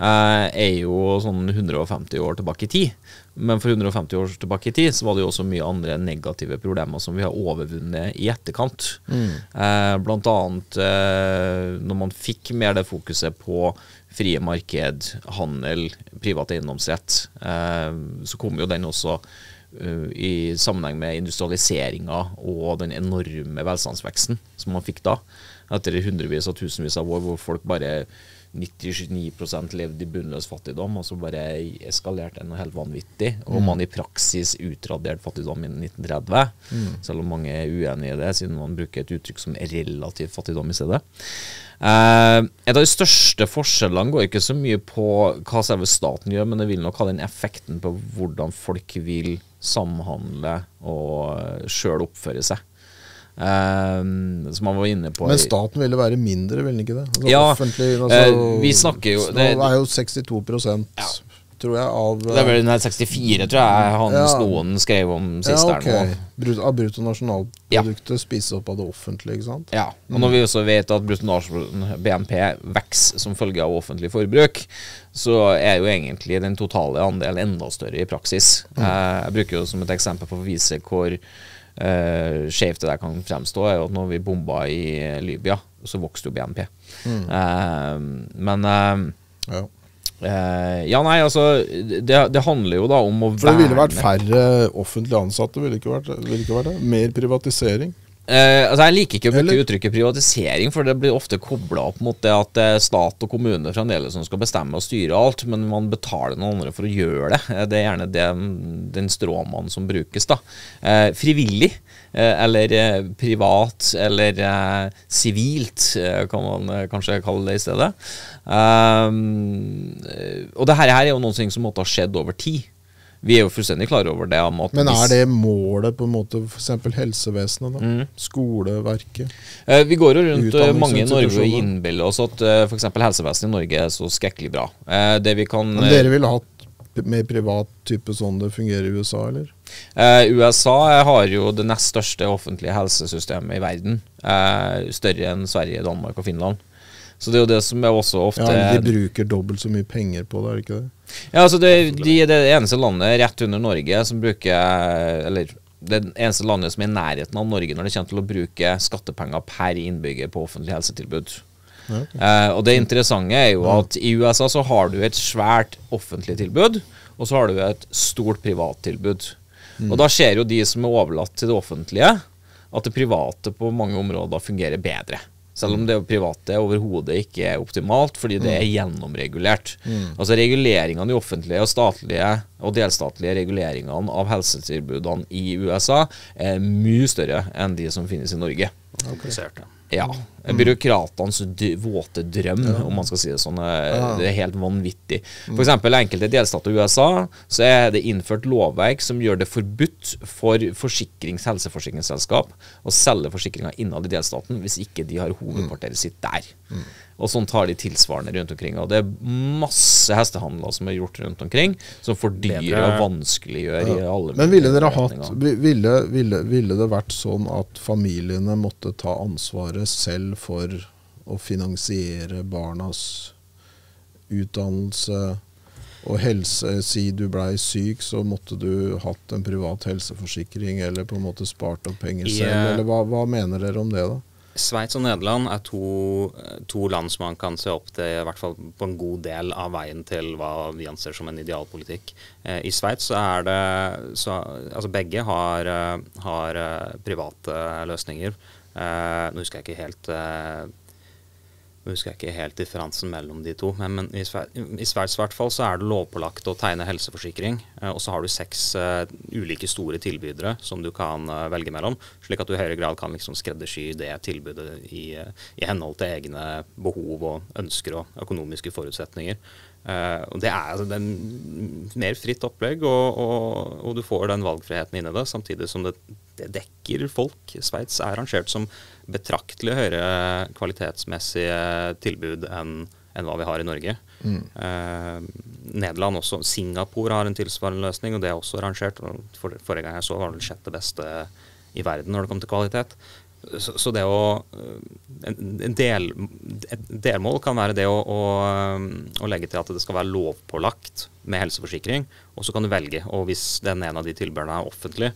er jo sånn hundre og femti år tilbake i tid. Men for hundre og femti år tilbake i tid så var det jo også mye andre negative problemer som vi har overvunnet i etterkant. Mm. Eh, blant annet eh, når man fikk mer det fokuset på frie marked, handel, privat eiendomsrett, eh, så kom jo den også uh, i sammenheng med industrialiseringa og den enorme velstandsveksten som man fikk da. Etter hundrevis og tusenvis av år hvor folk bare nittisju komma ni prosent levde i bunnløs fattigdom, og så bare eskalerte den helt vanvittig, og man i praksis utraderte fattigdom innen nitten tretti, mm. selv om mange er uenige i det, siden man bruker et uttrykk som relativ fattigdom i stedet. Eh, et av de største forskjellene går ikke så mye på hva selve staten gjør, men det vil nok ha den effekten på hvordan folk vil samhandle og selv oppføre seg. Um, som man var inne på. Men staten ville være mindre, ville den ikke det? Altså, ja, altså, vi snakker jo det, det er jo sekstito prosent ja. tror jeg, av Det er vel den her sekstifire, tror jeg, Hans ja. Noen skrev om sist ja, okay. der. Av bruttonasjonalproduktet ja. Spises opp av det offentlige, ikke sant? Ja, og når vi også vet at bruttonasjonalproduktet, B N P, vokser som følge av offentlig forbruk, så er jo egentlig den totale andelen enda større i praksis. Mm. Jeg bruker jo som et eksempel for å vise hvor uh, skjevt det der kan fremstå, er jo at når vi bomba i Libya, så vokste jo B N P. Mm. Uh, men... Uh, ja. Uh, ja, nei, altså det, det handler jo da om å verne. For det ville vært færre offentlig ansatte, ville ikke vært, ville ikke vært det? Mer privatisering? Uh, altså jeg liker ikke å bruke uttrykket privatisering, for det blir ofte koblet opp mot det at stat og kommune fremdeles skal bestemme og styre alt, men man betaler noen andre for å gjøre det. Det er gjerne det, den stråmannen som brukes da. Uh, frivillig eller privat eller eh, sivilt kan man kanskje kalle det i stedet. Um, og det her er jo noen ting som måtte ha skjedd over tid. Vi er jo fullstendig klare over det. Men er det målet på en måte, for eksempel helsevesenet da? Mm. Skoleverket? Eh, vi går jo rundt mange i Norge og innbiller oss at eh, for eksempel helsevesenet i Norge er så skrekkelig bra. Eh, det vi kan, Men dere ville hatt mer privat type sånn det fungerer i U S A, eller? Eh, U S A har jo det nest største offentlige helsesystemet i verden. Eh, større enn Sverige, Danmark og Finland. Så det er jo det som er også ofte... Ja, de bruker dobbelt så mye penger på det, er det ikke det? Ja, altså det, de, det eneste landet rett under Norge som bruker... Eller det eneste landet som er i nærheten av Norge når det kommer til å bruke skattepenger per innbygger på offentlig helsetilbud. Ja, okay. eh, og det interessante er jo at i U S A så har du et svært offentlig tilbud, og så har du et stort privat tilbud. Mm. Og da ser jo de som er overlatt til det offentlige, at det private på mange områder fungerer bedre. Selv om det private overhodet ikke er optimalt, fordi det er gjennomregulert. Mm. Altså reguleringene i offentlige og statlige og delstatlige reguleringene av helsetilbudene i U S A er mye større enn de som finnes i Norge. Okay. Ja, byråkratenes våte drøm, ja. Om man skal si det sånn, det er helt vanvittig. For eksempel enkelte delstater i U S A, så er det innført lovverk som gjør det forbudt for forsikrings- og helseforsikringsselskap å selge forsikringer innad i delstaten hvis ikke de har hovedkvarteret sitt der. Og sånn tar de tilsvarende rundt omkring. Og det er masse hestehandler som er gjort rundt omkring, som fordyrer og vanskeliggjør i alle. Men ville dere hatt, ville, ville, ville det vært sånn at familiene måtte ta ansvaret selv for å finansiere barnas utdannelse og helse? Si du blei syk, så måtte du hatt en privat helseforsikring eller på en måte spart opp penger selv, yeah. Eller hva, hva mener dere om det da? Sveits og Nederland er to, to land som man kan se opp til, i hvert fall på en god del av veien til hva vi anser som en idealpolitikk. Eh, I Sveits er det så, altså begge har, har private løsninger. Uh, nå husker jeg ikke helt uh, nå husker jeg ikke helt differansen mellom de to, men, men i Sveits hvert fall så er det lovpålagt å tegne helseforsikring, uh, og så har du seks uh, ulike store tilbydere som du kan uh, velge mellom, slik at du i høyere grad kan liksom skreddersy det tilbudet i, uh, i henhold til egne behov og ønsker og økonomiske forutsetninger. Uh, og det er et mer fritt opplegg, og, og, og du får den valgfriheten inni det, samtidig som det, det dekker folk. Sveits er arrangert som betraktelig høyere kvalitetsmessige tilbud enn enn hva vi har i Norge. Mm. Uh, Nederland også. Singapore har en tilsvarende løsning, og det er også arrangert. For, forrige gang jeg så var det sjette beste i verden når det kom til kvalitet. Så, så det å en del, et delmål kan være det å, å, å legge til at det skal være lovpålagt med helseforsikring, og så kan du velge. Og hvis den ene av de tilbyderne er offentlig,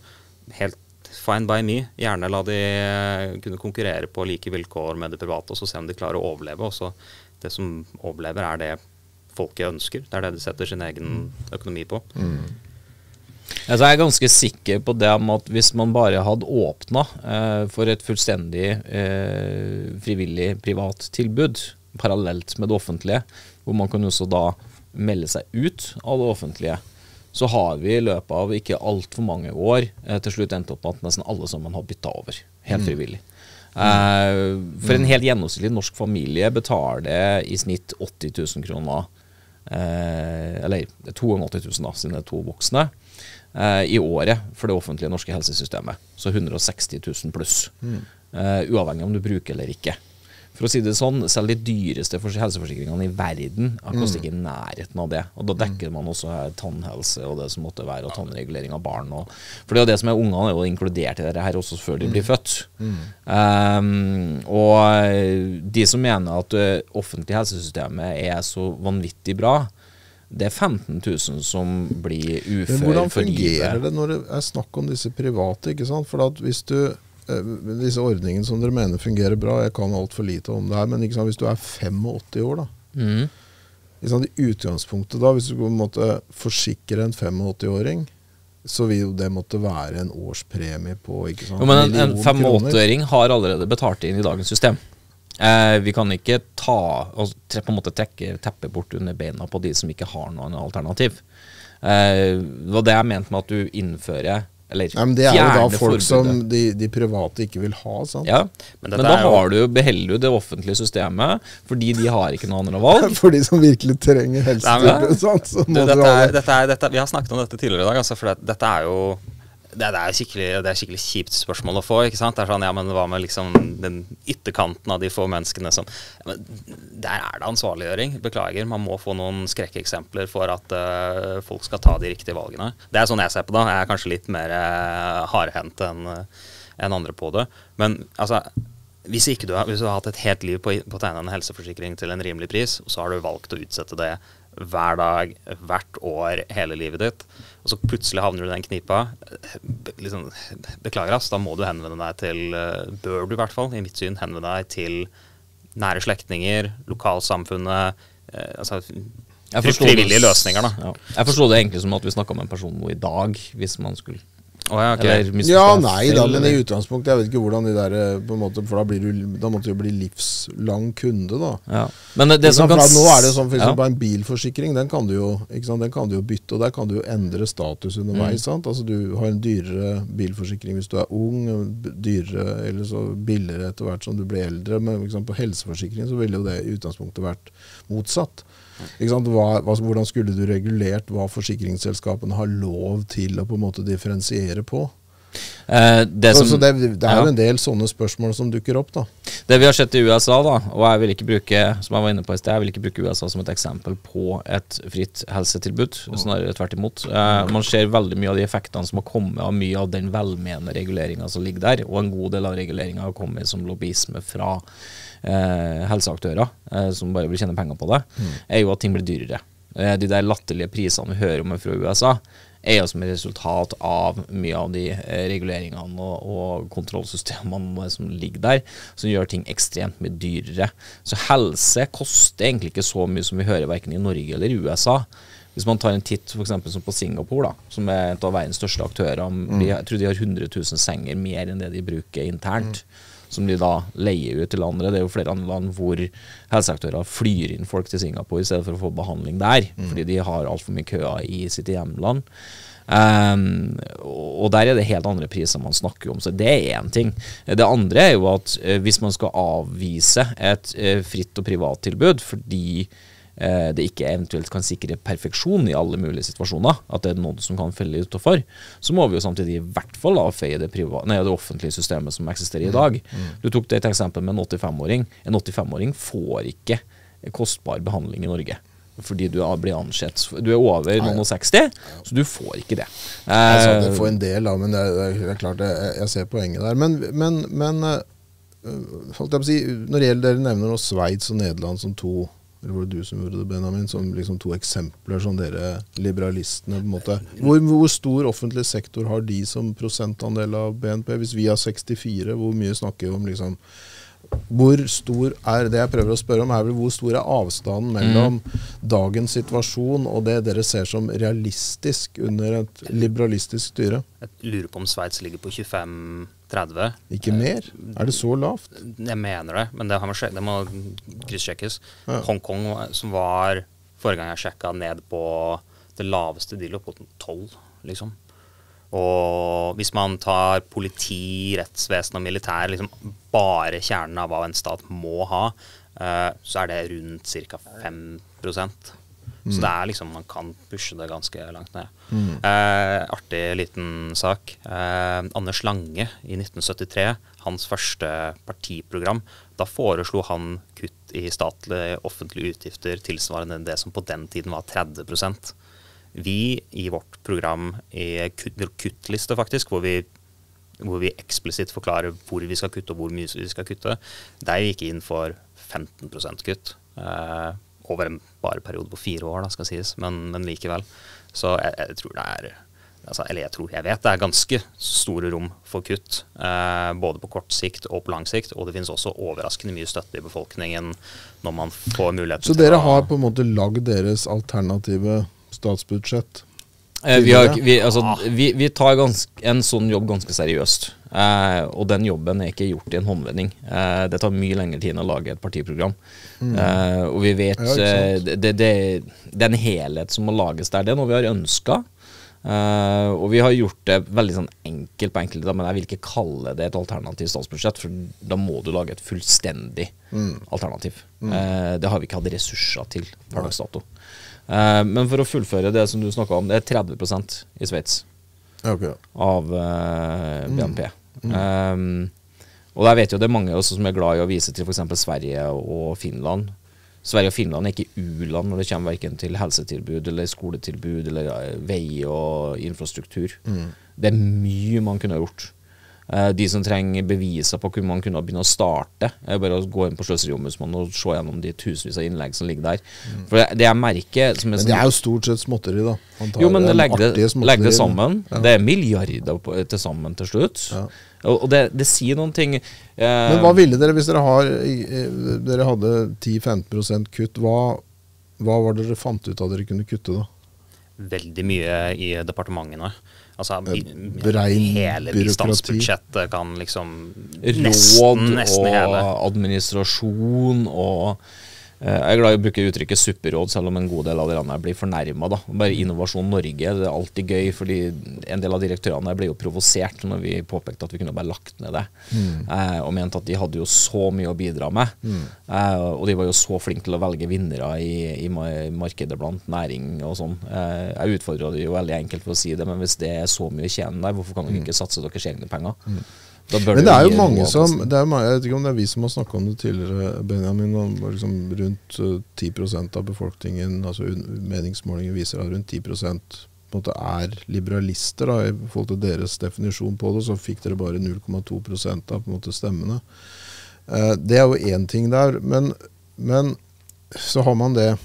helt fine by me, gjerne la de kunne konkurrere på like vilkår med det private, og så se om de klarer å overleve. Og så det som overlever, er det folket ønsker. Det er det de setter sin egen økonomi på. Mm. Altså, jeg er ganske sikker på det om at hvis man bare hadde åpna eh, for et fullstendig eh, frivillig privat tilbud parallelt med det offentlige, hvor man kan også da melde seg ut av det offentlige, så har vi i løpet av ikke altfor mange år eh, til slutt endt opp med at nesten alle sammen har bytta over, helt frivillig. Eh, for en helt gjennomsnittlig norsk familie betaler i snitt åtti tusen kroner, eh, eller to hundre og åtti tusen da, siden det er to voksne, i året for det offentlige norske helsesystemet. Så hundre og seksti tusen pluss. Mm. Uh, uavhengig om du bruker eller ikke. For å si det sånn, selv de dyreste helseforsikringene i verden koster ikke i nærheten av det. Og da dekker man også tannhelse og det som måtte være, og tannregulering av barn. Og, for det er jo det som er ungene er jo inkludert i dette her også før de blir født. Mm. Um, og de som mener at det offentlige helsesystemet er så vanvittig bra, det er femten tusen som blir ufør. Men hvordan fungerer det når det er snakk om disse private, ikke sant? For at hvis du disse ordningene som dere mener fungerer bra, jeg kan alt for lite om det her, men ikke sant, hvis du er femogåtti år da, mm. ikke sant, i utgangspunktet da, hvis du på en måte forsikrer en femogåtti-åring, så vil jo det måtte være en årspremie på, ikke sant, jo, men en, en femogåtti-åring har allerede betalt inn i dagens system. Eh, vi kan ikke ta og på en måte trekke teppet bort under beina på de som ikke har noen alternativ. Eh, det var det jeg mente med at du innfører. Nei, men det er jo da folk forbudet. Som de, de private ikke vil ha, sant? Ja, men, men da har du, beholder du det offentlige systemet, fordi de har ikke noen andre valg. For de som virkelig trenger helsetilbud, sant? Så må du, dette er, dette er, dette, vi har snakket om dette tidligere i dag, altså, for det, dette er jo det, det, er skikkelig, det er skikkelig kjipt spørsmål å få, ikke sant? Det er sånn, ja, men hva med liksom den ytterkanten av de få menneskene som... Ja, men der er det ansvarliggjøring, beklager. Man må få noen skrekkeksempler for at uh, folk skal ta de riktige valgene. Det er sånn jeg ser på det. Jeg er kanskje litt mer uh, hardhendt enn uh, en andre på det. Men altså, hvis, ikke du har, hvis du har hatt et helt liv på, på å tegne en helseforsikring til en rimelig pris, og så har du valgt å utsette det hver dag, hvert år, hele livet ditt, og så plutselig havner du i den knipa, be, liksom, beklager ass, da må du henvende deg til, uh, bør du i hvert fall, i mitt syn, henvende deg til nære slektninger, lokalsamfunnet, eh, altså frivillige løsninger da. Ja. Jeg forstod det egentlig som at vi snakket om en person nå i dag, hvis man skulle... Oh, ja, okay. Ja, nei da, men i utgangspunktet, jeg vet ikke hvordan de der, på en måte, for da, blir du, da måtte du bli livslang kunde da. Ja. Men det, det som kan... Nå er det sånn, for eksempel ja. En bilforsikring, den kan, du jo, ikke sant? Den kan du jo bytte, og der kan du jo endre status underveis, mm. sant? Altså du har en dyrere bilforsikring hvis du er ung, dyrere, eller så billigere etter hvert som du blir eldre, men ikke sant? På helseforsikringen så ville jo det i utgangspunktet vært motsatt. Ikke sant? Hva, hva, hvordan skulle du regulert hva forsikringsselskapene har lov til å på en måte differensiere på? Eh, det, som, så det, det er jo ja. En del sånne spørsmål som dukker opp da. Det vi har sett i U S A da, og jeg vil ikke bruke, som jeg var inne på i sted, jeg vil ikke bruke U S A som et eksempel på et fritt helsetilbud, snarere tvert imot. Eh, man ser veldig mye av de effektene som har kommet av mye av den velmenende reguleringen som ligger der, og en god del av reguleringen har kommet som lobbyisme fra Eh, helseaktører eh, som bare vil tjene penger på det, mm. er jo at ting blir dyrere. Eh, de der latterlige prisene vi hører om fra U S A, er jo som et resultat av mye av de eh, reguleringene og, og kontrollsystemene som ligger der, som gjør ting ekstremt mye dyrere. Så helse koster egentlig ikke så mye som vi hører hverken i Norge eller i U S A. Hvis man tar en titt for eksempel som på Singapore, da, som er et av verdens største aktører, mm. de, jeg tror de har hundre tusen senger mer enn det de bruker internt. Mm. som de da leier ut til andre. Det er jo flere andre land hvor helseaktører flyr inn folk til Singapore i stedet for å få behandling der, mm. fordi de har alt for mye køer i sitt hjemland. Um, og der er det helt andre priser man snakker om, så det er en ting. Det andre er jo at hvis man skal avvise et fritt og privat tilbud, fordi det ikke eventuelt kan sikre perfeksjon i alle mulige situasjoner, at det er noen som kan felle utenfor, så må vi jo samtidig i hvert fall avfeie det, nei, det offentlige systemet som eksisterer i dag. Du tok det et eksempel med en åttifem-åring. En åttifem-åring får ikke kostbar behandling i Norge, fordi du blir ansett. Du er over noen og seksti, så du får ikke det. Altså, det får en del, da, men det er, det er klart, jeg, jeg ser poenget der. Men... men, men si, når det gjelder, dere nevner noe Sveits og Nederland som to, eller var det du som gjorde det, Benjamin, som liksom to eksempler som dere liberalistene på en måte. Hvor, hvor stor offentlig sektor har de som prosentandel av B N P? Hvis vi har sekstifire, hvor mye snakker vi om liksom? Hvor stor er, det jeg prøver å spørre om er vel hvor stor er avstanden mellom mm. dagens situasjon og det dere ser som realistisk under et liberalistisk styre? Jeg lurer på om Sveits ligger på tjuefem tredve. Ikke mer? Er det så lavt? Jeg mener det, men det, har sjekket, det må kryssjekkes. Ja. Hongkong, som var forrige gang jeg sjekket, ned på det laveste, de lå på tolv, liksom. Og hvis man tar politi, rettsvesen og militær, liksom bare kjernen av hva en stat må ha, så er det rundt ca. fem prosent. Så det er liksom, man kan pushe det ganske langt ned. Mm. Eh, artig liten sak. Eh, Anders Lange i nitten syttitre hans første partiprogram, da foreslo han kutt i statlige offentlige utgifter tilsvarende det som på den tiden var tretti prosent. Vi i vårt program er kuttliste faktisk, hvor vi, hvor vi eksplisitt forklarer hvor vi skal kutte og hvor mye vi skal kutte. Der gikk inn for femten prosent kutt eh, over en bare periode på fire år, da, skal sies, men, men likevel. Så jeg, jeg tror det er... Altså, eller jeg tror, jeg vet det er ganske store rom for kutt, eh, både på kort sikt og på lang sikt, og det finnes også overraskende mye støtte i befolkningen når man får muligheten. Så dere har på en måte lagd deres alternative statsbudsjett? Eh, vi, har, vi, altså, vi, vi tar ganske, en sånn jobb ganske seriøst, eh, og den jobben er ikke gjort i en håndvending. Eh, det tar mye lengre tid enn å lage et partiprogram. Mm. Eh, og vi vet, ja, det, det, den helhet som må lages der, det er noe vi har ønsket. Uh, og vi har gjort det veldig sånn enkelt på enkelte, men jeg vil ikke kalle det et alternativt statsbudsjett, for da må du lage et fullstendig mm. alternativ. Mm. Uh, det har vi ikke hatt ressurser til per dags dato. Uh, men for å fullføre det som du snakket om, det er tretti prosent i Sveits okay. av uh, B N P. Mm. Mm. Um, og der vet jo det er mange også som er glad i å vise til for eksempel Sverige og Finland. Sverige og Finland er ikke u-land når det kommer hverken til helsetilbud eller skoletilbud eller vei og infrastruktur. Mm. Det er mye man kunne ha gjort. De som trenger beviser på hvor man kunne begynne å starte, er bare å gå inn på Sløseriombudsmannen og se gjennom de tusenvis av innlegg som ligger der. Mm. For det, det jeg merker... Som er men det er jo stort sett småtteri da. Jo, men legg det, legg det sammen. Ja. Det er milliarder på, til sammen til slutt. Ja. Og det, det sier noen ting. Eh, Men hva ville dere hvis dere, har, dere hadde ti til femten prosent kutt? Hva, hva var det dere fant ut at dere kunne kutte da? Veldig mye i departementene. Altså, hele bistandsbudsjettet kan liksom nesten, nesten hele. Råd og administrasjon og jeg er glad i å bruke uttrykket supperåd, selv om en god del av de andre blir fornærmet da. Bare Innovasjon Norge, det er alltid gøy, fordi en del av direktørene ble jo provosert når vi påpekte at vi kunne bare lagt ned det. Mm. Eh, og mente at de hadde jo så mye å bidra med. Mm. Eh, og de var jo så flinke til å velge vinnere i, i markedet blant næring og sånn. Eh, jeg utfordret det jo veldig enkelt for å si det, men hvis det er så mye å tjene der, hvorfor kan dere ikke satse deres egne penger? Mm. Men det er jo mange som, det er, jeg vet ikke om det er vi som har snakket om det tidligere, Benjamin, om liksom rundt ti prosent av befolkningen, altså meningsmålinger viser at rundt ti prosent på en måte er liberalister da, i forhold til deres definisjon på det, så fikk dere bare null komma to prosent av på en måte stemmene. Det er jo en ting der, men, men så har man det,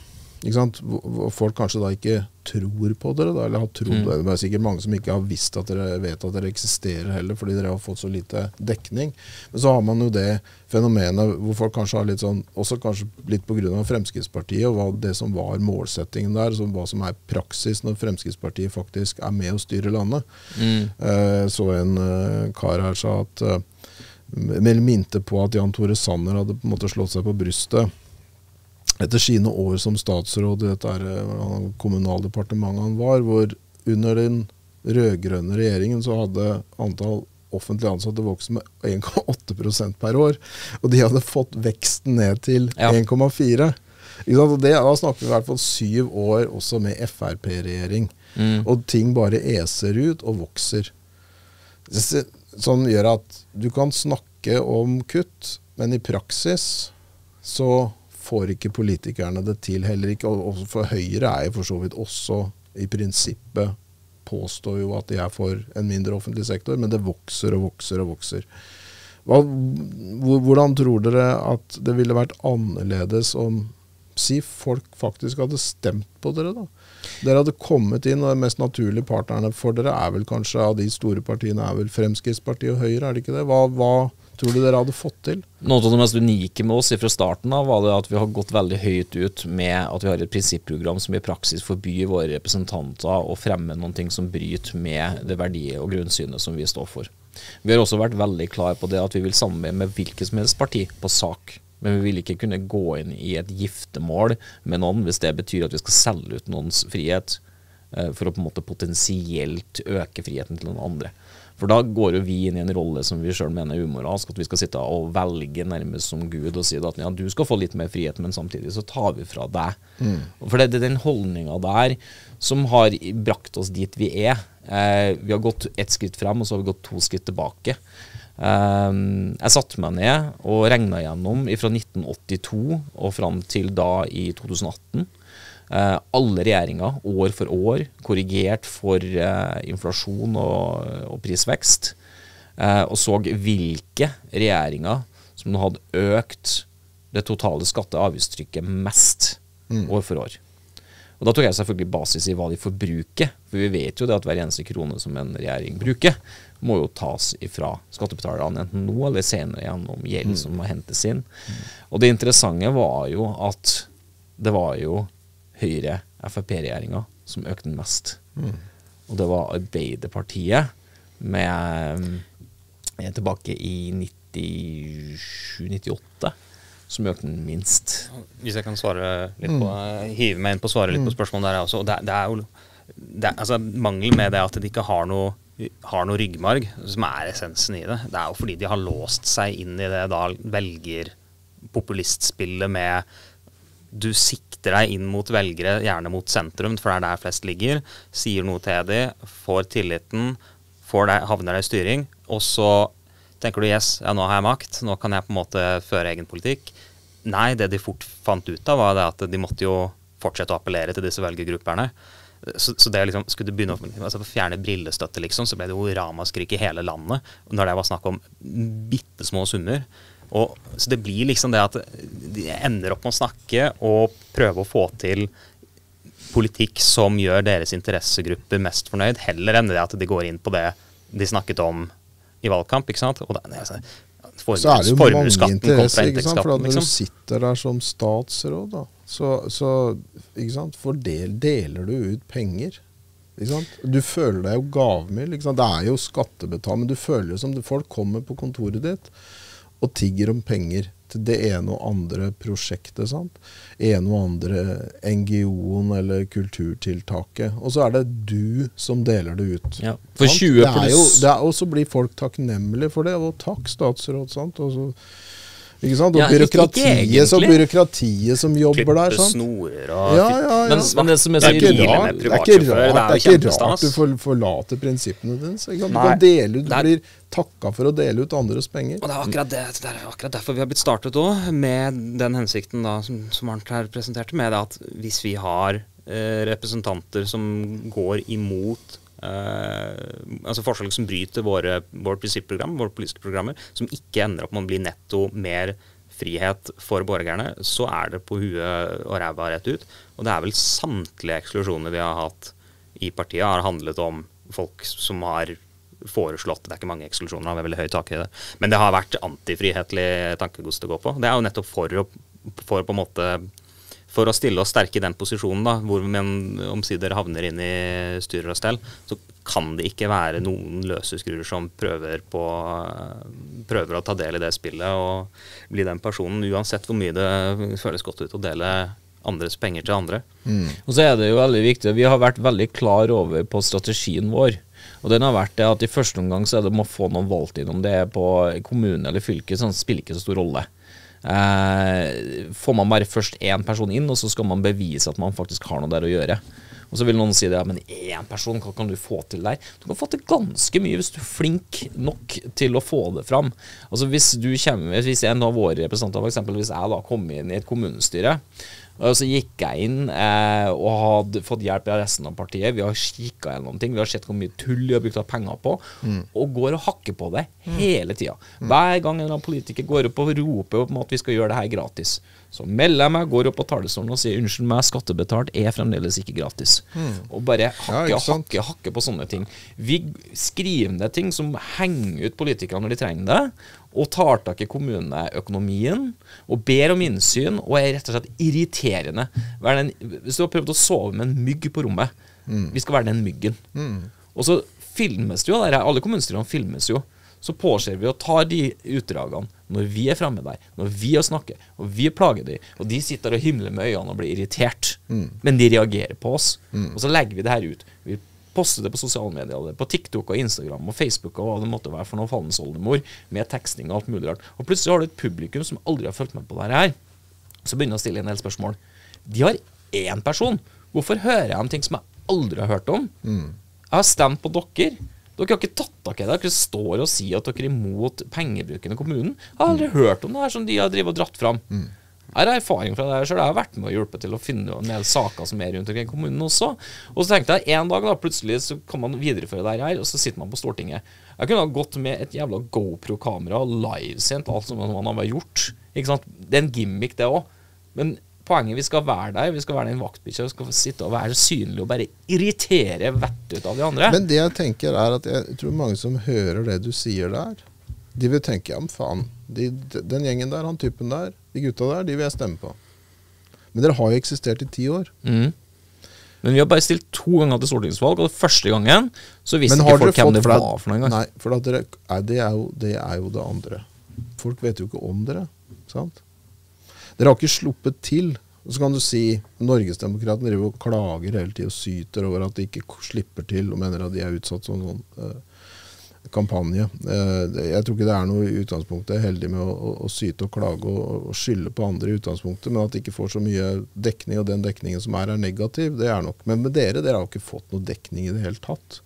ikke sant, hvor folk kanskje da ikke tror på dere da, eller har trodd mm. det. Det er sikkert mange som ikke har visst at dere vet at dere eksisterer heller, fordi dere har fått så lite dekning. Men så har man jo det fenomenet hvor folk kanskje har litt sånn, også kanskje litt på grunn av Fremskrittspartiet, og hva, det som var målsettingen der, som, hva som er praksis når Fremskrittspartiet faktisk er med og styrer landet. Mm. Eh, så en eh, kar her sa at, eller eh, minte på at Jan Tore Sanner hadde på en måte slått seg på brystet etter sine år som statsråd i dette kommunaldepartementet han var, hvor under den rødgrønne regjeringen så hadde antall offentlig ansatte vokst med en komma åtte prosent per år, og de hadde fått veksten ned til ja. en komma fire. Det, da snakker vi i hvert fall syv år også med F R P-regjering, mm. og ting bare eser ut og vokser. Sånn gjør at du kan snakke om kutt, men i praksis så får ikke politikerne det til heller ikke, og for Høyre er jo for så vidt også i prinsippet påstår jo at de er for en mindre offentlig sektor, men det vokser og vokser og vokser. Hva, hvordan tror dere at det ville vært annerledes om si folk faktisk hadde stemt på dere da? Dere hadde kommet inn, og de mest naturlige partnerne for dere er vel kanskje av de store partiene er vel Fremskrittspartiet og Høyre, er det ikke det? Hva, hva tror du dere hadde fått til? Noe av det mest unike med oss fra starten av var det at vi har gått veldig høyt ut med at vi har et prinsipprogram som i praksis forbyr våre representanter å fremme noen ting som bryter med det verdiet og grunnsynet som vi står for. Vi har også vært veldig klare på det at vi vil samarbeide med hvilket som helst parti på sak, men vi vil ikke kunne gå inn i et giftemål med noen hvis det betyr at vi skal selge ut noens frihet for å på en måte potensielt øke friheten til noen andre. For da går jo vi inn i en rolle som vi selv mener er umoralsk, at vi skal sitte og velge nærmest som Gud og si at ja, du skal få litt mer frihet, men samtidig så tar vi fra deg. Mm. For det er den holdningen der som har brakt oss dit vi er. Eh, vi har gått ett skritt frem, og så har vi gått to skritt tilbake. Um, jeg satte meg ned og regna gjennom fra nitten åttito og fram til da i to tusen atten. Uh, alle regjeringer, år for år, korrigert for uh, inflasjon og, og prisvekst. Uh, og så hvilke regjeringer som hadde økt det totale skatte- og avgiftstrykket mest mm. år for år. Og da tok jeg selvfølgelig basis i hva de forbruker, for vi vet jo det at hver eneste krone som en regjering bruker, må jo tas ifra skattebetalerne enten nå eller senere gjennom gjeld som må hentes inn. Mm. Og det interessante var jo at det var jo Høyre-F F P-regjeringa som økte den mest. Mm. Og det var Arbeiderpartiet med tilbake i nittisju nitti-åtte som økte den minst. Hvis jeg kan svare litt på, mm. hive meg inn på å svare litt på spørsmålet der også. Og det, det er jo det, altså, mangel med det at de ikke har noe, har noe ryggmarg, som er essensen i det. Det er jo fordi de har låst seg inn i det da velger populistspillet med du sikter deg inn mot velgere, gjerne mot sentrum, for det er der flest ligger, sier noe til de, får tilliten, får deg, havner deg i styring, og så tenker du, yes, ja, nå har jeg makt, nå kan jeg på en måte føre egen politikk. Nei, det de fort fant ut av var det at de måtte jo fortsette å appellere til disse velgergrupperne. Så, så det liksom, skulle du begynne å altså, fjerne brillestøtte liksom, så ble det jo ramaskrik i hele landet, når det var snakk om bittesmå summer. Og, så det blir liksom det at de ender opp med å snakke og prøve å få til politikk som gjør deres interessegrupper mest fornøyd, heller enn det at de går inn på det de snakket om i valgkamp, ikke sant? Og det, altså, formues, så er det jo mange interesser, ikke sant? For når liksom du sitter der som statsråd, da, så, så ikke sant? Fordel, deler du ut penger, ikke sant? Du føler deg jo gavmild, ikke sant? Det er jo skattebetal, men du føler jo som folk kommer på kontoret ditt og tigger om penger til det ene og andre prosjektet, sant? Ene og andre N G O-en eller kulturtiltaket. Og så er det du som deler det ut. Ja, for tjue pluss. Og så blir folk takknemlige for det. Og takk, statsråd, sant? Og så, ikke sant? Og ja, byråkratiet, så byråkratiet som jobber der, sant? Snorer og ja, ja, ja. Men, men det som er så ille med privatsjåfører, det er jo kjempestans. Det er ikke rart du for, forlater prinsippene dine. Du kan dele ut, du blir takka for å dele ut andres penger. Og det er akkurat, det, det er akkurat derfor vi har blitt startet også, med den hensikten da, som, som Arnt her presenterte, med at hvis vi har eh, representanter som går imot eh, altså forslag som bryter våre, våre prinsipprogram, våre politiske programmer, som ikke ender opp med å bli netto mer frihet for borgerne, så er det på huet og ræva rett ut. Og det er vel samtlige eksklusjoner vi har hatt i partiet, har handlet om folk som har foreslått, det er ikke mange eksklusjoner, har veldig høy tak i det, men det har vært antifrihetlig tankegods å gå på. Det er jo nettopp for å, for på en måte for å stille oss sterke i den posisjonen da, hvor man omsider havner inn i styrer og stell, så kan det ikke være noen løse skruer som prøver, på, prøver å ta del i det spillet og bli den personen, uansett hvor mye det føles godt ut å dele andres penger til andre. Mm. Og så er det jo veldig viktig, vi har vært veldig klar over på strategien vår, og den har vært det at i første omgang så er det om å få noen valgt inn, om det er på kommune eller fylke, sånn spiller ikke så stor rolle. Eh, får man bare først én person inn, og så skal man bevise at man faktisk har noe der å gjøre. Og så vil noen si det, ja, men én person, hva kan du få til der? Du kan få til ganske mye hvis du er flink nok til å få det fram. Altså hvis du kommer, hvis en av våre representanter, for eksempel hvis jeg da kom inn i et kommunestyre, og så gikk jeg inn eh, og hadde fått hjelp av resten av partiet. Vi har kikket gjennom ting. Vi har sett hvor mye tull vi har brukt av penger på. Mm. Og går og hakker på det mm. hele tida. Hver gang en politiker går opp og roper om at vi skal gjøre det her gratis, så melder jeg meg, går opp på talerstolen og sier unnskyld meg, skattebetalt er fremdeles ikke gratis. Mm. Og bare hakke, ja, hakke, hakke på sånne ting. Vi skriver ned ting som henger ut politikere når de trenger det, og tar tak i kommuneøkonomien og ber om innsyn og er rett og slett irriterende. Den, hvis du har prøvd å sove med en mygg på rommet, mm. vi skal være den myggen. Mm. Og så filmes det jo, der, alle kommunestyrene filmes jo, så påser vi og tar de utdragene når vi er fremme der, når vi har snakket, og vi plager de, og de sitter og himler med øynene og blir irritert, mm. men de reagerer på oss. Mm. Og så legger vi det her ut. Vi poste det på sosiale medier, på TikTok og Instagram og Facebook og hva det måtte være for noen fallens oldemor, med teksting og alt mulig rart. Og plutselig har du et publikum som aldri har følt med på dette her, så begynner jeg å stille en del spørsmål. De har én person. Hvorfor hører jeg om ting som jeg aldri har hørt om? Mm. Jeg har stemt på dere. Dere har ikke tatt av dere, dere står og sier at dere er imot pengebruken i kommunen. Jeg har aldri mm. hørt om det her som de har drevet og dratt fram. Mm. Jeg har erfaring fra det her selv. Jeg har vært med å hjelpe til å finne en del saker som er rundt omkring i kommunen også. Og så tenkte jeg en dag da, plutselig så kan man videreføre det her, og så sitter man på Stortinget. Jeg kunne ha gått med et jævla GoPro-kamera, livesent, alt som man har gjort. Ikke sant? Det er en gimmick det også. Men poenget, vi skal være der, vi skal være den vaktbikkja, vi skal sitte og være synlige og bare irritere vettet ut av de andre. Men det jeg tenker er at jeg tror mange som hører det du sier der, de vil tenke, ja, men faen, de, den gjengen der, han typen der, de gutta der, de vil jeg stemme på. Men dere har jo eksistert i ti år. Mm. Men vi har bare stilt to ganger til stortingsvalg, og det første gangen så visste ikke folk hvem det var for noen gang. Nei, for at dere, nei, det, er jo, det er jo det andre. Folk vet jo ikke om dere, sant? Dere har ikke sluppet til. Og så kan du si, Norgesdemokratene driver og klager hele tiden og syter over at de ikke slipper til, og mener at de er utsatt sånn sånn... Uh, kampanje. Jeg tror ikke det er noe i utgangspunktet. Jeg er heldig med å, å, å syte og klage og, og skylde på andre i utgangspunktet, men at de ikke får så mye dekning, og den dekningen som er er negativ, det er nok. Men med dere, dere har jo ikke fått noe dekning i det hele tatt.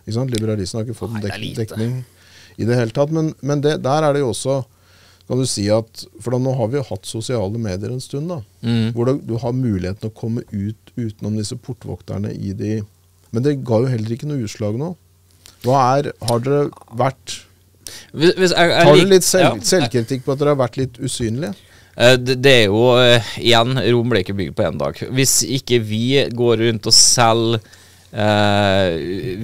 Ikke sant? Liberalistene har ikke fått noe dek dekning i det hele tatt, men, men det, der er det jo også, kan du si at, for da nå har vi jo hatt sosiale medier en stund da, mm. hvor du, du har muligheten å komme ut utenom disse portvokterne i de, men det ga jo heller ikke noe utslag nå. Hva er, har dere vært hvis, hvis jeg, jeg, Tar dere litt selv, ja, selvkritikk på at dere har vært litt usynlige? Det, det er jo, uh, igjen, Rom ble ikke bygd på en dag. Hvis ikke vi går rundt og selger uh,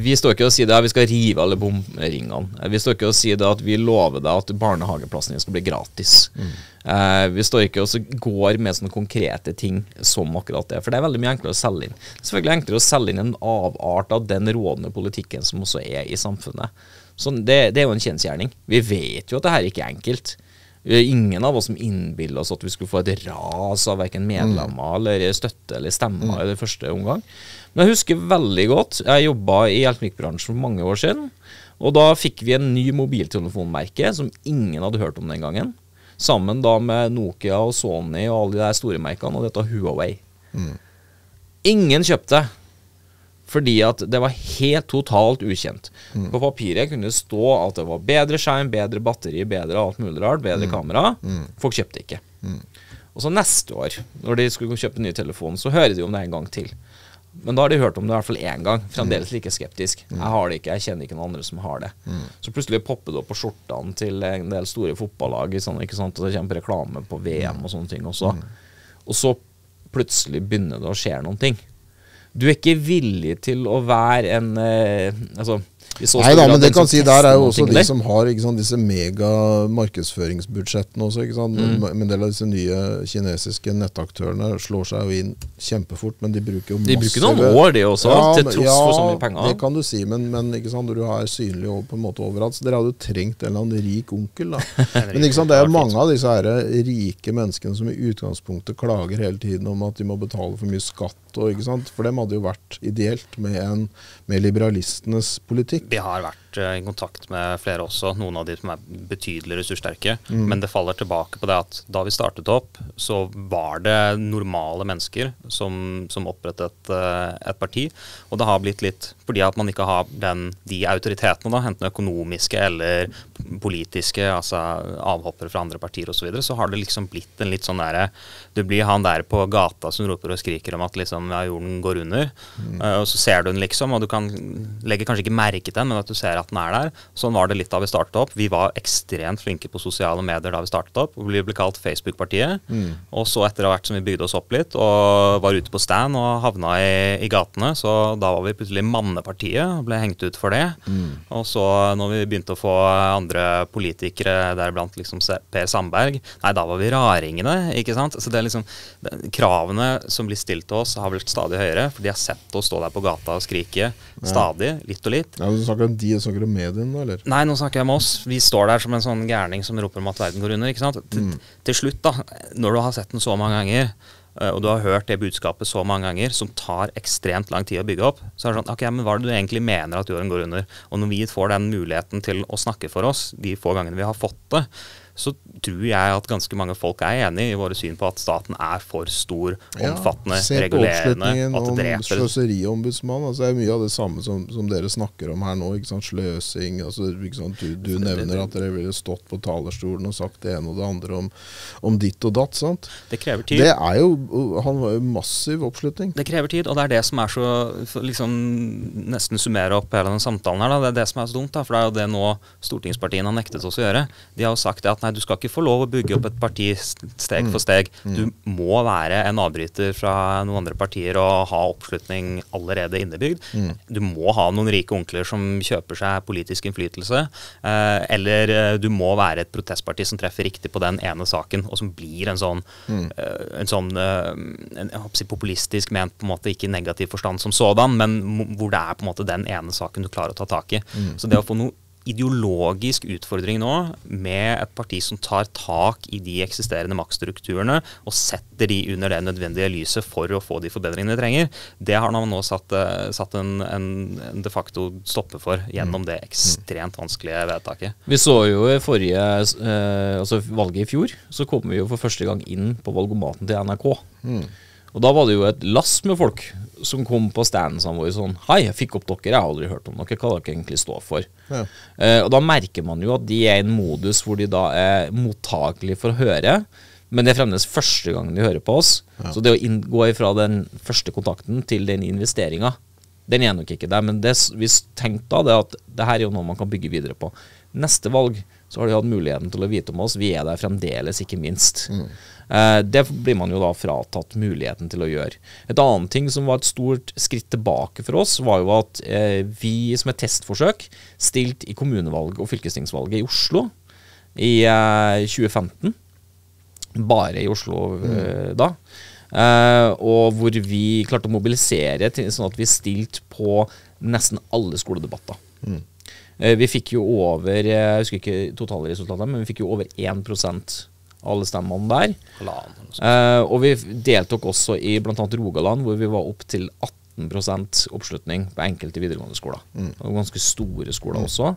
vi står ikke og sier det at vi skal rive alle bomringene. Vi står ikke og sier det at vi lover deg at barnehageplassen din skal bli gratis. Mm. Uh, vi står ikke og går med sånne konkrete ting som akkurat det, for det er veldig mye enklere å selge inn. Selvfølgelig enklere å selge inn en avart av den rådende politikken som også er i samfunnet. Så det, det er jo en kjensgjerning. Vi vet jo at det her ikke er enkelt. Ingen av oss som innbildet oss at vi skulle få et ras av hverken medlemmer eller støtte eller stemmer i det første omgang. Men jeg husker veldig godt, jeg jobbet i elektronikkbransjen for mange år siden, og da fikk vi en ny mobiltelefonmerke som ingen hadde hørt om den gangen, sammen da med Nokia og Sony og alle de der store merkene, og dette Huawei. Mm. Ingen kjøpte, fordi at det var helt totalt ukjent. Mm. På papiret kunne det stå at det var bedre skjerm, bedre batteri, bedre alt mulig rart, bedre mm. kamera. Mm. Folk kjøpte ikke. Mm. Og så neste år, når de skulle kjøpe en ny telefon, så hører de om det en gang til. Men da har de hørt om det i hvert fall en gang, fremdeles like skeptisk. Jeg har det ikke, jeg kjenner ikke noen andre som har det. Mm. Så plutselig popper det opp på skjortene til en del store fotballag, sånn, ikke sant? Og det kommer reklame på V M og sånne ting også. Mm. Og så plutselig begynner det å skje noen ting. Du er ikke villig til å være en... Eh, altså, nei da, men det kan si, der er jo også de som har, ikke sant, disse mega markedsføringsbudsjettene også, ikke sant? Mm. Men en del av disse nye kinesiske nettaktørene slår seg jo inn kjempefort, men de bruker jo masse... De bruker noen år det også, ja, til tross ja, for så mye penger. Ja, det kan du si, men, men ikke sant, du er synlig over, på en måte overalt, så dere hadde jo trengt en eller annen rik onkel da. Men ikke sant, det er jo mange av disse her rike menneskene som i utgangspunktet klager hele tiden om at de må betale for mye skatt, og, ikke sant, for dem hadde jo vært ideelt med, en, med liberalistenes politikk. Vi har vært uh, i kontakt med flere også, noen av de som er betydelig ressurssterke, mm. men det faller tilbake på det at da vi startet opp, så var det normale mennesker som, som opprettet uh, et parti, og det har blitt litt fordi at man ikke har den, de autoritetene da, enten økonomiske eller politiske, altså avhoppere fra andre partier og så videre, så har det liksom blitt en litt sånn der, du blir han der på gata som roper og skriker om at liksom ja, jorden går under, mm. uh, og så ser du den liksom, og du kan legge kanskje ikke merke til den, men at du ser at den er der. Sånn var det litt da vi startet opp. Vi var ekstremt flinke på sosiale medier da vi startet opp, og vi ble kalt Facebook-partiet, mm. og så etter hvert som vi bygde oss opp litt, og var ute på stand og havna i, i gatene, så da var vi plutselig mannepartiet, og ble hengt ut for det, mm. og så når vi begynte å få andre politikere, deriblant liksom Per Sandberg, nei, da var vi raringene, ikke sant? Så det er liksom, de kravene som blir stilt til oss, har vel stadig høyere, for de har sett oss stå der på gata og skrike, ja. Stadig, litt og litt. Ja, men du snakker om de, snakker om medien, eller? Nei, nå snakker jeg om oss. Vi står der som en sånn gærning som roper om at verden går under, ikke sant? Til, mm. til slutt da, når du har sett den så mange ganger, og du har hørt det budskapet så mange ganger, som tar ekstremt lang tid å bygge opp, så er det sånn, ok, men hva er det du egentlig mener at jorden går under? Og når vi får den muligheten til å snakke for oss, de få gangene vi har fått det, så tror jeg at ganske mange folk er enige i våre syn på at staten er for stor, omfattende, ja, regulerende, at det dreper. Se på oppslutningen om sløseriombudsmann, altså det er mye av det samme som, som dere snakker om her nå, ikke sant, sløsing, altså ikke sant, du, du nevner at dere ville stått på talerstolen og sagt det ene og det andre om, om ditt og datt, sant? Det krever tid. Det er jo, han var jo massiv oppslutning. Det krever tid, og det er det som er så, liksom, nesten summerer opp hele den samtalen her, da. Det er det som er så dumt, da, for det er jo det nå stortingspartiene har nektet oss å gjøre. De har jo sagt at nei, du skal ikke få lov å bygge opp et parti steg for steg. Du må være en avbryter fra noen andre partier og ha oppslutning allerede innebygd. Du må ha noen rike onkler som kjøper seg politisk innflytelse, eller du må være et protestparti som treffer riktig på den ene saken, og som blir en sånn, en sånn en, si, populistisk ment, på en måte ikke negativ forstand som sådan, men hvor det er på en måte den ene saken du klarer å ta tak i. Så det å få noe ideologisk utfordring nå med et parti som tar tak i de eksisterende maktstrukturene og setter de under det nødvendige lyset for å få de forbedringene de trenger, det har man nå satt, satt en, en, en de facto stoppe for gjennom det ekstremt vanskelige vedtaket. Vi så jo i forrige, eh, altså valget i fjor, så kom vi jo for første gang inn på valgomaten til N R K. Mm. Og da var det jo et lass med folk som kom på standsene våre sånn, hei, jeg fikk opp dere, jeg har aldri hørt om dere, hva dere egentlig står for. Ja. Eh, og da merker man jo at de er i en modus hvor de da er mottagelige for å høre, men det er fremdeles første gangen de hører på oss. Ja. Så det å gå ifra den første kontakten til den investeringen, den er nok ikke der, men det vi tenkte da, det at det her er jo noe man kan bygge videre på. Neste valg så har de hatt muligheten til å vite om oss, vi er der fremdeles, ikke minst. Mm. Eh, det blir man jo da fratatt muligheten til å gjøre. Et annet ting som var et stort skritt tilbake for oss, var jo at eh, vi som et testforsøk, stilt i kommunevalg og fylkestingsvalget i Oslo i eh, tjue femten, bare i Oslo eh, mm. da, eh, og hvor vi klarte å mobilisere til, sånn at vi stilt på nesten alle skoledebatter. Mm. Vi fikk jo over, jeg husker ikke totalresultatet, men vi fikk jo over én prosent av alle stemmene der. Eh, og vi deltok også i blant annet Rogaland, hvor vi var opp til atten prosent oppslutning på enkelte videregående skoler. Mm. Og ganske store skoler mm. også.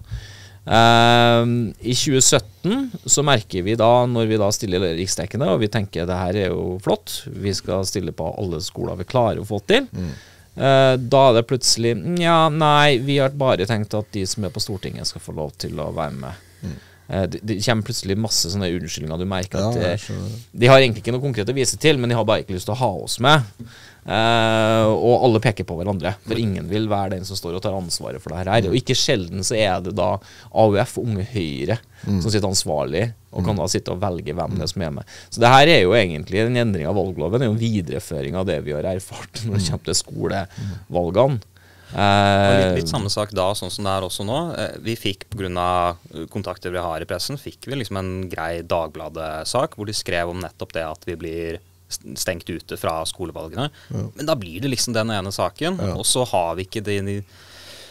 Eh, i tjue sytten så merker vi da, når vi da stiller riksdekkende, og vi tenker det her er jo flott, vi skal stille på alle skoler vi klarer å få til, mm. da er det plutselig ja, nei, vi har bare tenkt at de som er på Stortinget skal få lov til å være med. Mm. det, det kommer plutselig masse sånne unnskyldninger, du merker at ja, det, de har egentlig ikke noe konkret å vise til, men de har bare ikke lyst til å ha oss med. Uh, og alle peker på hverandre, for ingen vil være den som står og tar ansvaret for det her. Og ikke sjelden så er det da A U F og Unge Høyre mm. som sitter ansvarlig og kan da sitte og velge hvem det er som er med. Så det her er jo egentlig en endring av valgloven, det er jo en videreføring av det vi har erfart når det kommer til skolevalgene. Litt, litt samme sak da, sånn som det er også nå. Vi fikk, på grunn av kontakter vi har i pressen, fikk vi liksom en grei Dagbladet-sak hvor de skrev om nettopp det at vi blir stengt ute fra skolevalgene. Ja. Men da blir det liksom den ene saken, ja. Og så har vi ikke det i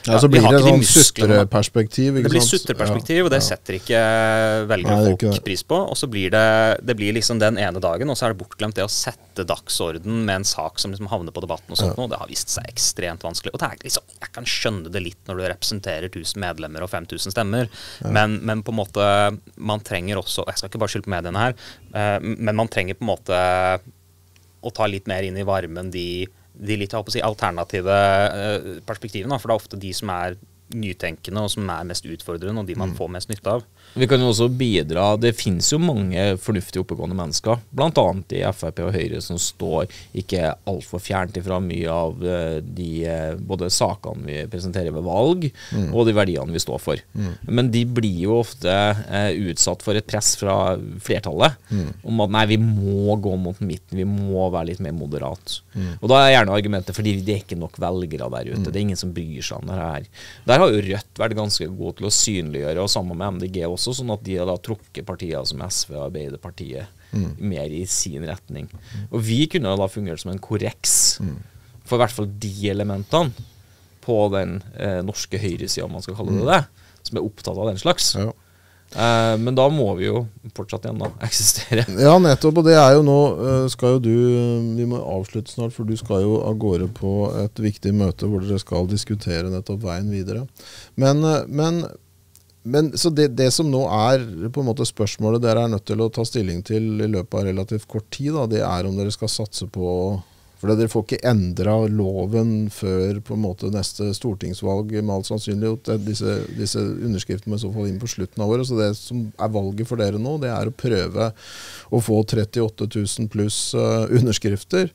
Ja, så blir det et sånn sutreperspektiv. Det blir sutreperspektiv, og det setter ikke velger folk pris på. Og så blir det, det blir liksom den ene dagen, og så er det bortglemt det å sette dagsorden med en sak som liksom havner på debatten og sånt. Ja. Og det har vist seg ekstremt vanskelig. Og det er liksom, jeg kan skjønne det litt når du representerer tusen medlemmer og fem tusen stemmer, ja. men, men på en måte, man trenger også, og jeg skal ikke bare skylde på mediene her, men man trenger på en måte å ta litt mer inn i varmen de de litt si, alternative eh, perspektivene, for det er ofte de som er nytenkende og som er mest utfordrende, og de man mm. får mest nytte av. Vi kan jo også bidra, det finnes jo mange fornuftige oppegående mennesker, blant annet i F R P og Høyre, som står ikke alt for fjernt ifra mye av de både sakene vi presenterer ved valg, mm. og de verdiene vi står for. Mm. Men de blir jo ofte eh, utsatt for et press fra flertallet, mm. om at nei, vi må gå mot midten, vi må være litt mer moderat. Mm. Og da er gjerne argumentet, fordi det er ikke nok velgere der ute, mm. det er ingen som bryr seg om det her. Der har jo Rødt vært ganske god til å synliggjøre, og sammen med M D G også, sånn at de har da trukket partier som S V og Arbeiderpartiet mm. mer i sin retning. Og vi kunne da fungert som en korreks mm. for i hvert fall de elementene på den eh, norske høyresiden, om man skal kalle det det, som er opptatt av den slags. Ja. Eh, men da må vi jo fortsatt igjen da eksistere. Ja, nettopp, og det er jo nå skal jo du, vi må avslutte snart, for du skal jo av gårde på et viktig møte hvor dere skal diskutere nettopp veien videre. Men, men Men så det, det som nå er på en måte spørsmålet dere er nødt til å ta stilling til i løpet av relativt kort tid, da, det er om dere skal satse på, for dere får ikke endra loven før på en måte neste stortingsvalg med alt sannsynlighet, disse, disse underskriftene i så fall inn på slutten av året, så det som er valget for dere nå, det er å prøve å få trettiåtte tusen pluss uh, underskrifter,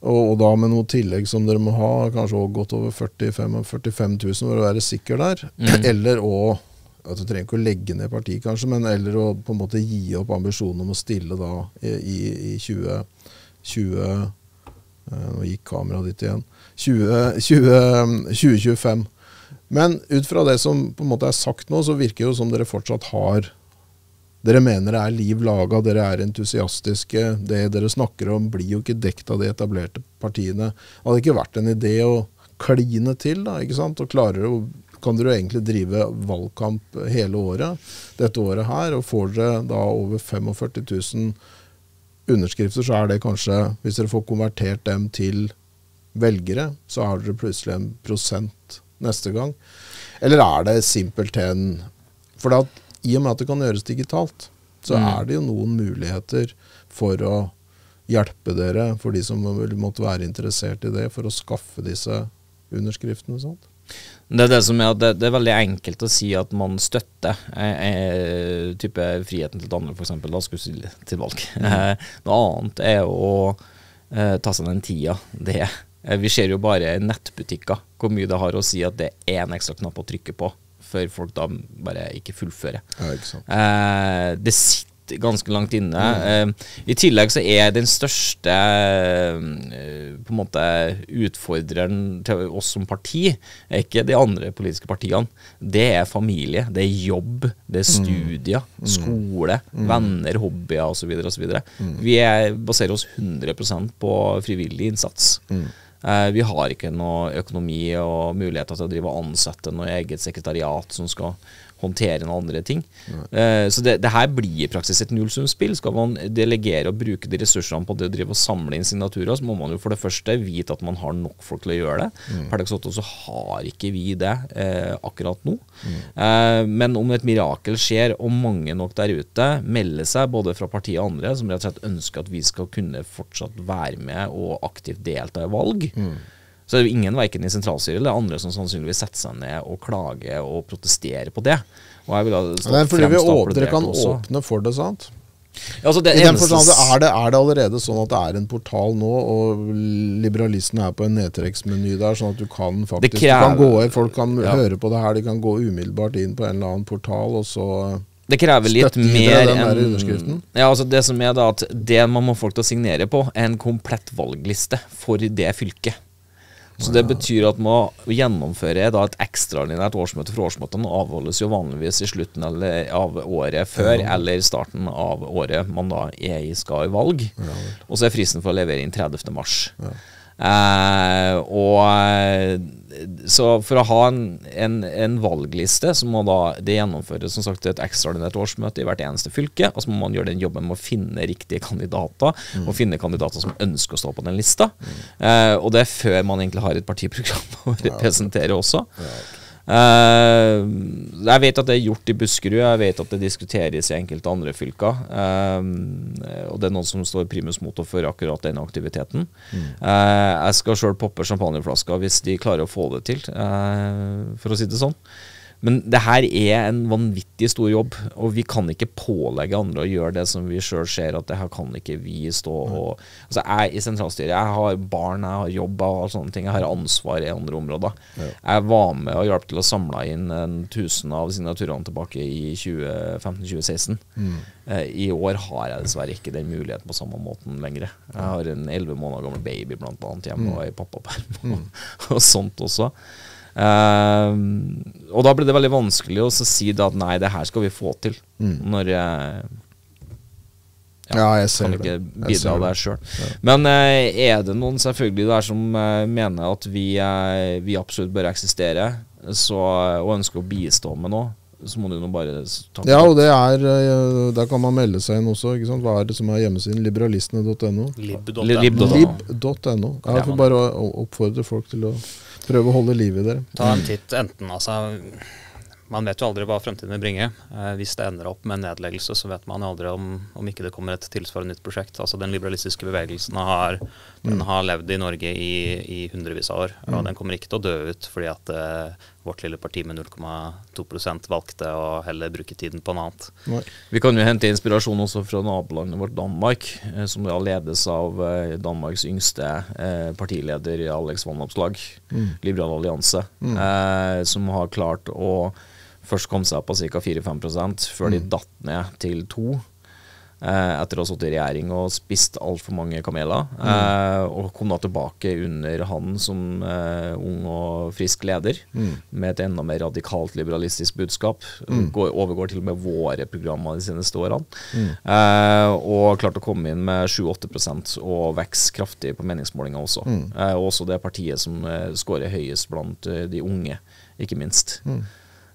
og, og da med noe tillegg som dere må ha, kanskje også godt over førtifem tusen for å være sikker der, mm. eller å at du trenger ikke å legge ned partiet kanskje, men eller å på en måte gi opp ambisjonen om å stille da i, i tjue tjue, nå gikk kameraet ditt igjen, tjue tjue tjue tjuefem. Men ut fra det som på en måte er sagt nå, så virker jo som dere fortsatt har, dere mener det er liv laga, dere er entusiastiske, det dere snakker om blir jo ikke dekt av de etablerte partiene. Det hadde ikke vært en idé å kline til da, ikke sant, og klarer å kan dere egentlig drive valgkamp hele året, dette året her, og får dere da over førtifem tusen underskrifter, så er det kanskje, hvis dere får konvertert dem til velgere, så har dere plutselig en prosent neste gang. Eller er det simpelthen, for da, i og med at det kan gjøres digitalt, så mm. er det jo noen muligheter for å hjelpe dere, for de som måtte være interessert i det, for å skaffe disse underskriftene og sånt. Det er, det, som er, det, det er veldig enkelt å si at man støtter eh, type friheten til Danmark for eksempel, da skulle stille til valg. Eh, noe annet er å eh, ta seg den tida. Det, eh, vi ser jo bare nettbutikker, hvor mye det har å si at det er en ekstra knapp å trykke på, før folk da bare ikke fullfører. Ja, ikke sant. Eh, det sitter ganske langt inne. Mm. Uh, I tillegg så er den største uh, på en måte utfordreren til oss som parti, er ikke de andre politiske partiene. Det er familie, det er jobb, det er studier, mm. skole, mm. venner, hobbyer osv. osv. Mm. Vi er, baserer oss hundre prosent på frivillig innsats. Mm. Uh, vi har ikke noe økonomi og muligheter til å drive og ansette noe eget sekretariat som skal håndtere noen andre ting. Uh, så det, det her blir i praksis et nullsumspill. Skal man delegere og bruke de ressursene på det å drive og samle inn signaturer, så må man jo for det første vite at man har nok folk til å gjøre det. Mm. Per dags dato så har ikke vi det uh, akkurat nå. Mm. Uh, men om et mirakel skjer, og mange nok der ute melder seg, både fra partiet og andre, som rett og slett ønsker at vi skal kunne fortsatt være med og aktivt delta i valg, mm. så det er jo ingen, verken i sentralstyret eller andre, som sannsynligvis setter seg ned og klager og protesterer på det. Og jeg vil ha det er fordi vi åpner, kan også åpne for det, sant? Ja, altså det I den forstand, er, det, er det allerede sånn at det er en portal nå, og liberalistene er på en nedtrekksmeny der, sånn at du kan faktisk krever, du kan gå, folk kan ja. høre på det her, de kan gå umiddelbart inn på en eller annen portal, og så det krever litt mer enn ja, altså det som er da, at det man må folk til å signere på, er en komplett valgliste for det fylket. Så det betyr at man gjennomfører da et ekstraordinært årsmøte, for årsmøtene avholdes jo vanligvis i slutten av året før, ja. eller starten av året man da er i, skal i valg. Ja. Og så er fristen for å levere inn tredivte mars. Ja. Eh, og så for å ha en, en, en valgliste, så må da det gjennomføres som sagt et ekstraordinært årsmøte i hvert eneste fylke, og så må man gjøre den jobben med å finne riktige kandidater, mm. og finne kandidater som ønsker å stå på den lista, mm. eh, og det er før man egentlig har et partiprogram å representere også. Ja, okay. Uh, jeg vet at det er gjort i Buskerud, jeg vet at det diskuteres i enkelte andre fylker, uh, og det er noen som står primus motor for akkurat denne aktiviteten. mm. uh, Jeg skal selv poppe champagneflaska hvis de klarer å få det til, uh, for å si det sånn. Men det her er en vanvittig stor jobb, og vi kan ikke pålegge andre å gjøre det som vi selv ser at det her kan ikke vi stå og altså jeg i sentralstyret, jeg har barn, jeg har jobb og sånne ting, jeg har ansvar i andre områder. Ja. Jeg var med og hjalp til å samle inn en tusen av signaturene tilbake i tjue femten tjue seksten. Mm. Uh, I år har jeg dessverre ikke den muligheten på samme måten lenger. Jeg har en elleve måneder gammel baby blant annet hjemme, mm. og i pappaperm og, og sånt også. Uh, og da ble det veldig vanskelig å si da at nei, det her skal vi få til, mm. når jeg ja, ja, jeg kan ikke bidra der selv. Ja. Men uh, er det noen selvfølgelig der som uh, mener at vi, uh, vi absolutt bør eksistere, så, og ønsker å bistå med noe, så må du nå bare ta ja, og det er, der kan man melde seg inn også, ikke sant? Hva er det som er hjemmesiden? liberalistene punktum no? lib punktum no. lib punktum no. Jeg får bare oppfordre folk til å prøve å holde liv i dere. Ta en titt, enten altså Man vet jo aldri hva fremtiden vil bringe. Eh, hvis det ender opp med en nedleggelse, så vet man aldri om, om ikke det kommer et tilsvarende nytt prosjekt. Altså den liberalistiske bevegelsen har, mm. den har levd i Norge i, i hundrevis av år, og mm. den kommer ikke til å dø ut fordi at eh, vårt lille parti med null komma to prosent valgte å heller bruke tiden på noe annet. Nei. Vi kan jo hente inspirasjon også fra nabolandet vårt Danmark, eh, som da ledes av eh, Danmarks yngste eh, partileder Alex Vanopslag, mm. Liberal Alliance, mm. eh, som har klart å først kom seg på ca. fire til fem prosent før mm. de datt ned til to eh, etter å ha sittet i regjering og spist altfor mange kameler. Mm. Eh, og kom da tilbake under han som eh, ung og frisk leder mm. med et enda mer radikalt liberalistisk budskap. Mm. Går, overgår til og med våre programmer de seneste årene. Mm. Eh, og klarte å komme inn med sju til åtte prosent og vokse kraftig på meningsmålinger også. Mm. Eh, også det partiet som eh, skårer høyest blant eh, de unge, ikke minst. Mm.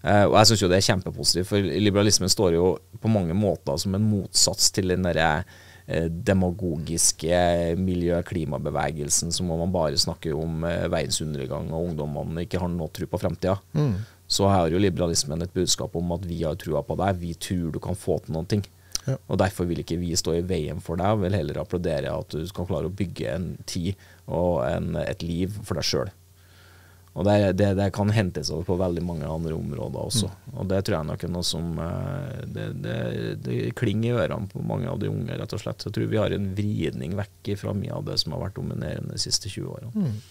Uh, og jeg synes jo det er kjempepositivt, for liberalismen står jo på mange måter som en motsats til den der uh, demagogiske miljø-klimabevegelsen, som man bare snakker om uh, veiens undergang og ungdommene ikke har noe tro på fremtiden. Mm. Så her har jo liberalismen et budskap om at vi har trua på deg, vi tror du kan få til noen ting. Ja. Og derfor vil ikke vi stå i veien for deg, vil heller applaudere at du skal klare å bygge en tid og en, et liv for deg selv. Og det, det, det kan hentes over på veldig mange andre områder også. Mm. Og det tror jeg nok er noe som det, det, det klinger i ørene på mange av de unge, rett og slett. Jeg tror vi har en vridning vekk fra mye av det som har vært dominerende de siste tjue årene. Mm.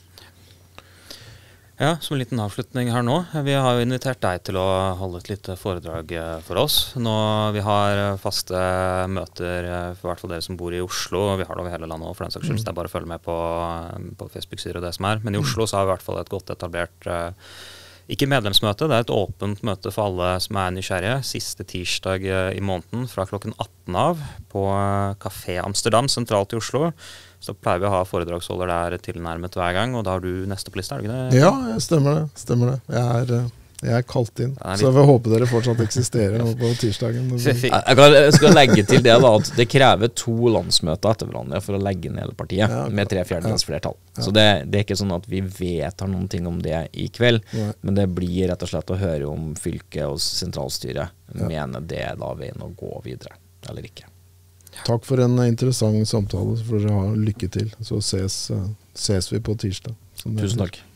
Ja, som en liten avslutning her nå. Vi har jo invitert deg til å holde et lite foredrag for oss. Nå, vi har faste møter, for i hvert fall dere som bor i Oslo. Vi har det over hele landet også, for den saks skyld. Mm. Det er bare å følge med på, på Facebook-sider og det som er. Men i Oslo så har vi i hvert fall et godt etablert, ikke medlemsmøte, det er et åpent møte for alle som er nysgjerrige. Siste tirsdag i måneden fra klokken atten av på Café Amsterdam, sentralt i Oslo. Så pleier vi å ha foredragsholder der tilnærmet hver gang, og da har du neste på lista, er det ikke det? Ja, stemmer det. Stemmer det. Jeg er... Jeg er kalt inn, er så jeg vil håpe dere fortsatt eksisterer nå på tirsdagen. Jeg skal legge til det da, at det krever to landsmøter etter hverandre for å legge ned hele partiet, ja, med tre fjerdedels flertall. Ja. Så det, det er ikke sånn at vi vedtar noen ting om det i kveld, ja. Men det blir rett og slett å høre om fylket og sentralstyret, ja, mener det da veien å gå videre, eller ikke. Takk for en interessant samtale, for å ha lykke til. Så ses, ses vi på tirsdag. Tusen takk.